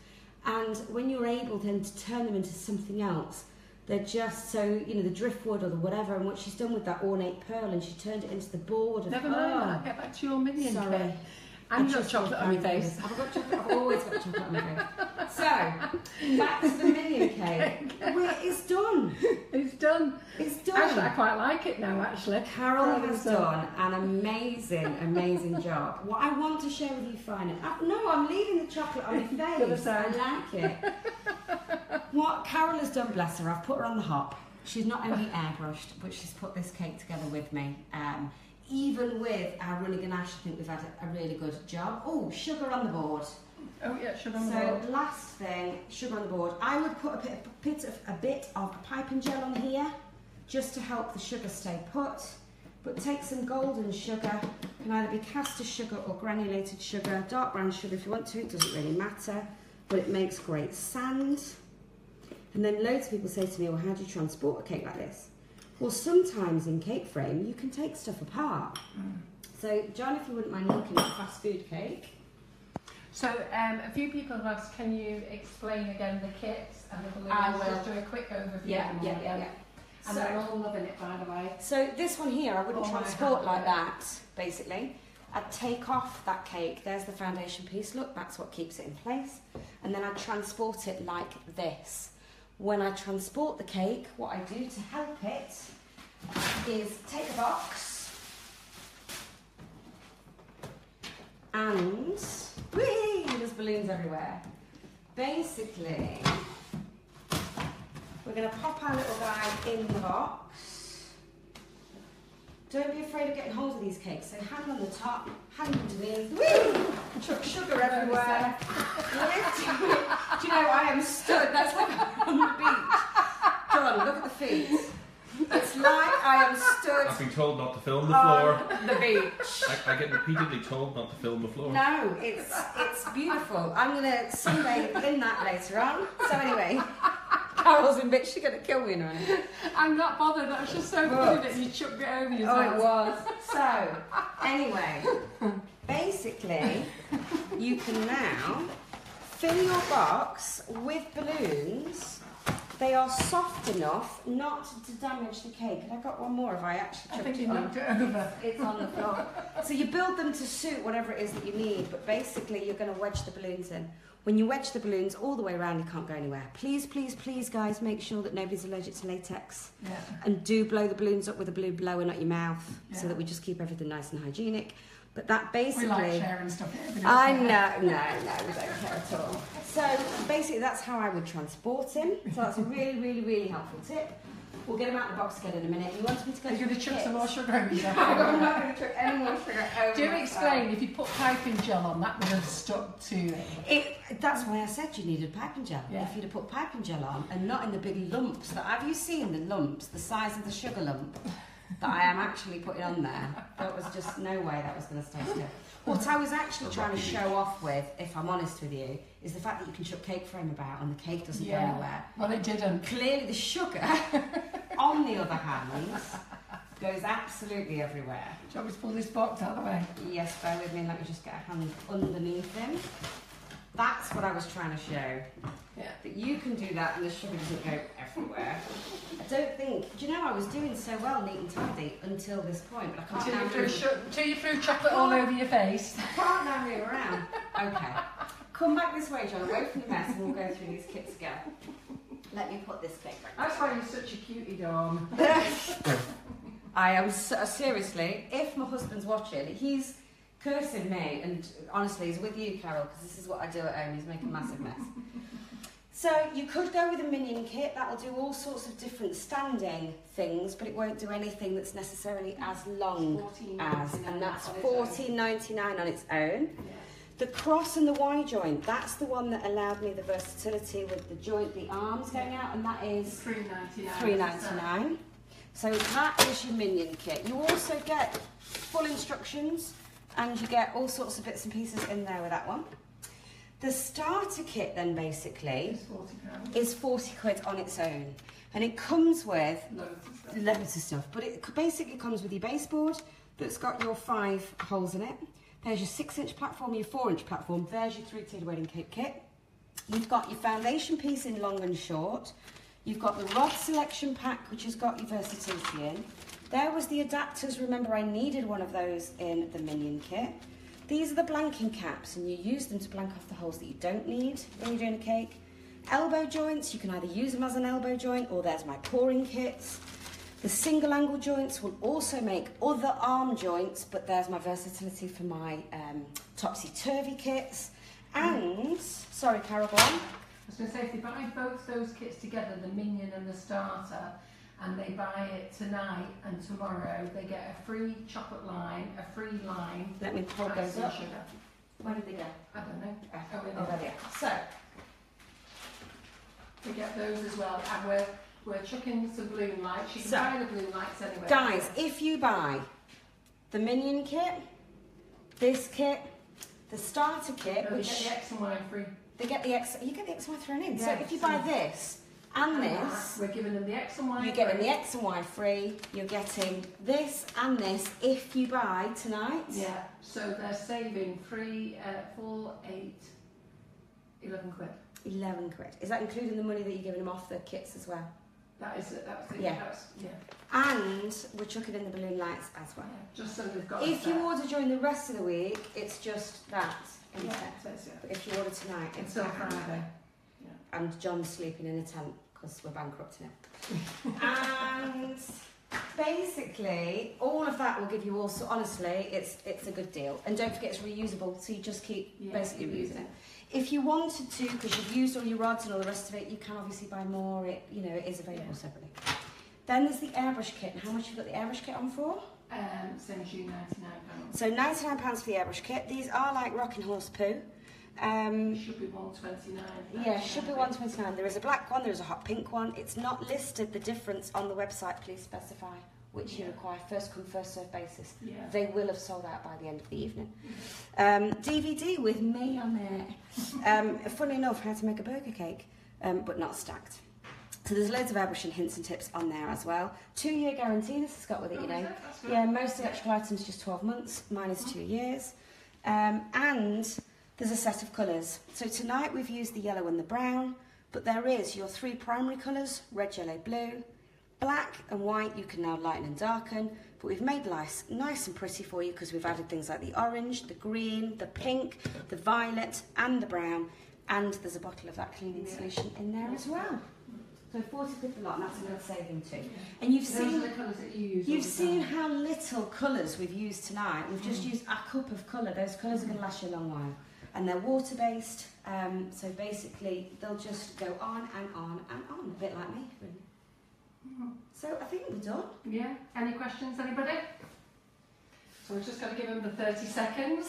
and when you're able then to turn them into something else, they're just so, you know, the driftwood or the whatever. And what she's done with that ornate pearl, and she turned it into the board. Never mind, I'll get back to your minion. Sorry. And your chocolate on your face. I've got chocolate. I've always got chocolate on my face. So back to the minion cake. Well, it's done. It's done. It's done. Actually, I quite like it now. Actually, Carol has done an amazing, amazing job. What I want to share with you, finally. No, I'm leaving the chocolate on your face. I like it. What Carol has done, bless her, I've put her on the hop. She's not only airbrushed, but she's put this cake together with me. Um, Even with our runny ganache, I think we've had a really good job. Oh, sugar on the board. Oh yeah, sugar on the board. So last thing, sugar on the board. I would put a bit, a bit of a bit of piping gel on here, just to help the sugar stay put. But take some golden sugar. It can either be caster sugar or granulated sugar, dark brown sugar if you want to. It doesn't really matter, but it makes great sand. And then loads of people say to me, "Well, how do you transport a cake like this?" Well, sometimes in Cake Frame, you can take stuff apart. Mm. So, John, if you wouldn't mind looking at fast food cake. So, um, a few people have asked, can you explain again the kits and the balloons? I will. Just do a quick overview. Yeah, yeah, yeah, yeah. And so, they're all loving it, by the way. So, this one here, I wouldn't oh transport like that, basically. I'd take off that cake. There's the foundation piece. Look, that's what keeps it in place. And then I'd transport it like this. When I transport the cake, what I do to help it is take a box and, whee, there's balloons everywhere. Basically, we're going to pop our little guy in the box. Don't be afraid of getting hold of these cakes, so hang on the top, hang underneath, whee, chuck sugar everywhere. Do you know, I am stood, that's like on the beach. John, look at the feet. It's like I am stood. I've been told not to film the floor. On the beach. I, I get repeatedly told not to film the floor. No, it's it's beautiful. I'm going to sunbathe in that later on. So anyway, Carol's in bitch, she's going to kill me in a minute. I'm not bothered, that was just so good that you chucked it over yourself. Oh, it was. So, anyway, basically, you can now fill your box with balloons. They are soft enough not to damage the cake. And I got one more if I actually chucked it on. It over. It's on the floor. So you build them to suit whatever it is that you need, but basically you're going to wedge the balloons in. When you wedge the balloons all the way around, you can't go anywhere. Please, please, please, guys, make sure that nobody's allergic to latex. Yeah. And do blow the balloons up with a blue blower, not your mouth, yeah. So that we just keep everything nice and hygienic. But that basically... We like sharing stuff here. I know, no, no, we don't care at all. So basically that's how I would transport him. So that's a really, really, really helpful tip. We'll get him out of the box again in a minute. You wanted me to go... You're going to chuck some more sugar over yourself. I'm not going to chuck any more sugar over. Do you explain, if you put piping gel on, that would have stuck to it. it? That's why I said you needed piping gel. Yeah. If you'd have put piping gel on, and not in the big lumps that... Have you seen the lumps, the size of the sugar lump that I am actually putting on there? That was just no way that was going to stay still. What I was actually trying to show off with, if I'm honest with you, is the fact that you can chuck cake frame about and the cake doesn't yeah. go anywhere. Well, it didn't. Clearly the sugar, on the other hand, goes absolutely everywhere. Do you want me to pull this box out of the way? Yes, bear with me, let me just get a hand underneath him. That's what I was trying to show. Yeah. But you can do that and the sugar doesn't go everywhere. I don't think, do you know, I was doing so well neat and tidy until this point, but I can't now move. Until you threw chocolate all over your face. I can't now move around. Okay. Come back this way, John, away from the mess, and we'll go through these kits again. Let me put this cake back. That's why you're such a cutie, Dawn. I am, so, seriously, if my husband's watching, he's cursing me, and honestly, he's with you, Carol, because this is what I do at home. He's making a massive mess. So you could go with a minion kit. That will do all sorts of different standing things, but it won't do anything that's necessarily as long as, and that's fourteen ninety-nine on its own. Yeah. The cross and the Y joint, that's the one that allowed me the versatility with the joint, the arms going out, and that is three ninety-nine. So that is your minion kit. You also get full instructions, and you get all sorts of bits and pieces in there with that one. The starter kit then basically is forty quid on its own, and it comes with loads of stuff, loads of stuff but it basically comes with your baseboard that's got your five holes in it. There's your six inch platform, your four inch platform, there's your three tiered wedding cake kit. You've got your foundation piece in long and short, you've got the rod selection pack which has got your versatility in. There was the adapters, remember I needed one of those in the minion kit. These are the blanking caps, and you use them to blank off the holes that you don't need when you're doing a cake. Elbow joints, you can either use them as an elbow joint, or there's my pouring kits. The single angle joints will also make other arm joints, but there's my versatility for my um, topsy-turvy kits. And, sorry Carol, go on. I was going to say, if you buy both those kits together, the minion and the starter, and they buy it tonight and tomorrow, they get a free chocolate line, a free line. Let me pull those up. Sugar. Where did they go? I don't know. Oh, oh there they are. So, they get those as well. And we're, we're chucking some balloon lights. You can so, buy the balloon lights anyway. Guys, if you buy the minion kit, this kit, the starter kit, no, which... They get the X and Y free. They get the X... You get the X and Y thrown in. Yeah, so if you buy this... And, and this, we're giving them the X and Y. You're getting free. the X and Y free. You're getting this and this if you buy tonight. Yeah. So they're saving three, uh, four, eight, eleven quid. Eleven quid. Is that including the money that you're giving them off the kits as well? That is it. That's it. Yeah. That's, yeah. And we're chucking in the balloon lights as well. Yeah, just so they've got. If you order during the rest of the week, it's just that. Yeah, that's it. But if you order tonight, it's until Friday. And John's sleeping in a tent because we're bankrupt now. And basically, all of that will give you all. So honestly, it's it's a good deal. And don't forget, it's reusable, so you just keep yeah, basically reusing it. If you wanted to, because you've used all your rods and all the rest of it, you can obviously buy more. It you know it is available yeah. separately. Then there's the airbrush kit. How much have you got the airbrush kit on for? Um, same as you, ninety-nine pounds. So ninety-nine pounds for the airbrush kit. These are like rocking horse poo. Um, should be one twenty-nine. Yeah, should be one twenty-nine. There is a black one, there is a hot pink one. It's not listed the difference on the website. Please specify which yeah. you require. First come, first served basis. Yeah. They will have sold out by the end of the evening. Um, D V D with me on it. Um, funny enough, how to make a burger cake, um, but not stacked. So there's loads of airbrushing hints and tips on there as well. Two year guarantee. This has got with it, oh, you know. It? Yeah, most electrical items just twelve months. Mine is two years, um, and. There's a set of colours. So tonight we've used the yellow and the brown, but there is your three primary colours, red, yellow, blue, black and white. You can now lighten and darken, but we've made lice nice and pretty for you because we've added things like the orange, the green, the pink, the violet and the brown, and there's a bottle of that cleaning solution in there as well. So forty quid for a lot, and that's a real saving too. And you've Those seen the colours that you use. You've seen how little colours we've used tonight. We've just mm. used a cup of colour. Those colours are going to last you a long while, and they're water based. Um, so basically, they'll just go on and on and on, a bit like me, really. Mm. So I think we're done. Yeah. Any questions, anybody? So we've just got to give them the thirty seconds.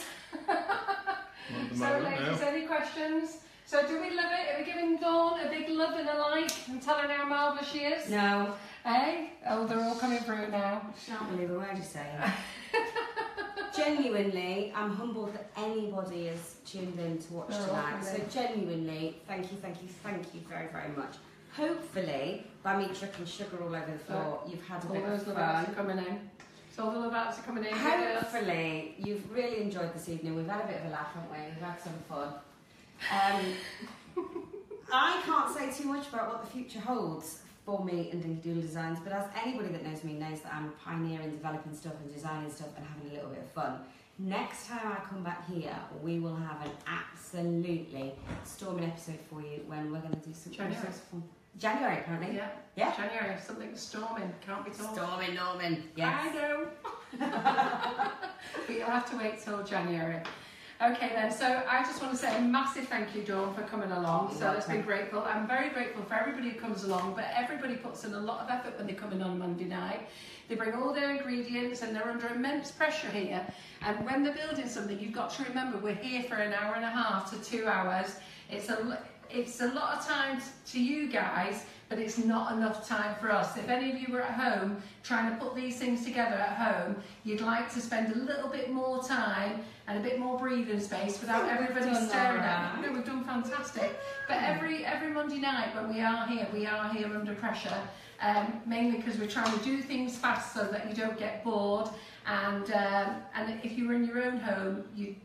So, ladies, now. Any questions? So do we love it? Are we giving Dawn a big love and a like and telling her how marvellous she is? No. Eh? Oh, they're all coming through now. I can't believe a word you're saying. Genuinely, I'm humbled that anybody is tuned in to watch they're tonight. So genuinely, thank you, thank you, thank you very, very much. Hopefully, by me dripping sugar all over the floor, oh, you've had a all bit those of fun. Coming in. So all the love outs are coming in. Hopefully, you've really enjoyed this evening. We've had a bit of a laugh, haven't we? We've had some fun. Um, I can't say too much about what the future holds for me and Dinky Doodle Designs, but as anybody that knows me knows that I'm pioneering, developing stuff and designing stuff and having a little bit of fun. Next time I come back here, we will have an absolutely storming episode for you when we're going to do something January. Fun. January, apparently. Yeah. Yeah. January, something storming. Can't be told. Storming, Norman. Yes. I know. But you'll have to wait till January. Okay then, so I just want to say a massive thank you, Dawn, for coming along. So it's been grateful. I'm very grateful for everybody who comes along, but everybody puts in a lot of effort when they come in on Monday night. They bring all their ingredients and they're under immense pressure here. And when they're building something, you've got to remember we're here for an hour and a half to two hours. It's a, it's a lot of time to you guys, but it's not enough time for us. If any of you were at home trying to put these things together at home, you'd like to spend a little bit more time and a bit more breathing space without everybody staring at you. No, we've done fantastic. But every every Monday night when we are here, we are here under pressure, um, mainly because we're trying to do things fast so that you don't get bored. And um, and if you were in your own home, you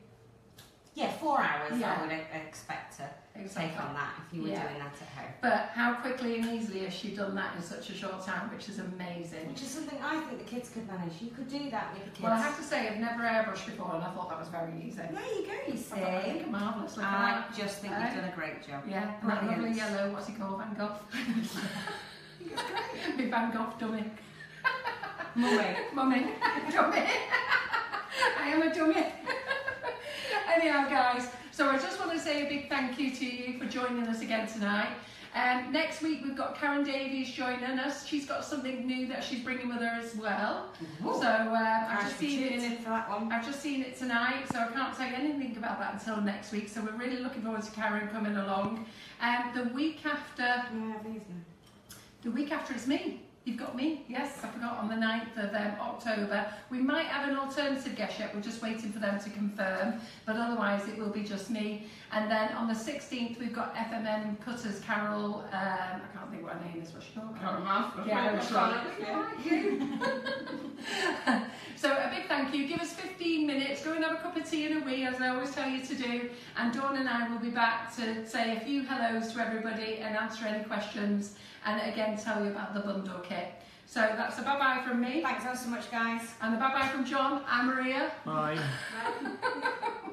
yeah, four hours. Yeah. I would expect to. Exactly. Take on that if you were yeah. doing that at home. But how quickly and easily has she done that in such a short time, which is amazing. Which is something I think the kids could manage. You could do that with the kids. Well, I have to say, I've never airbrushed before and I thought that was very easy. There you go, you see. I think I'm marvellous. I that. just think uh, you've done a great job. Yeah, that lovely yellow, what's he called, Van Gogh? My Van Gogh dummy. Mummy. Mummy. Dummy. I am a dummy. Anyhow, guys. So I just want to say a big thank you to you for joining us again tonight. Um, next week we've got Karen Davies joining us. She's got something new that she's bringing with her as well. Ooh. So um, I've just seen it. In for that one. I've just seen it tonight, so I can't say anything about that until next week. So we're really looking forward to Karen coming along. Um, the week after, yeah, please, the week after is me. You've got me, yes, I forgot, on the ninth of um, October. We might have an alternative guest yet, we're just waiting for them to confirm, but otherwise it will be just me. And then on the sixteenth, we've got F M M Cutters, Carol, um, I can't think what her name is, what's she called? Carol Mouth. Yeah, that's right. Yeah. So a big thank you, give us fifteen minutes, go and have a cup of tea and a wee, as I always tell you to do, and Dawn and I will be back to say a few hellos to everybody and answer any questions. And again, tell you about the bundle kit. So that's a bye bye from me. Thanks so much, guys. And a bye bye from John and Maria. Bye. Bye.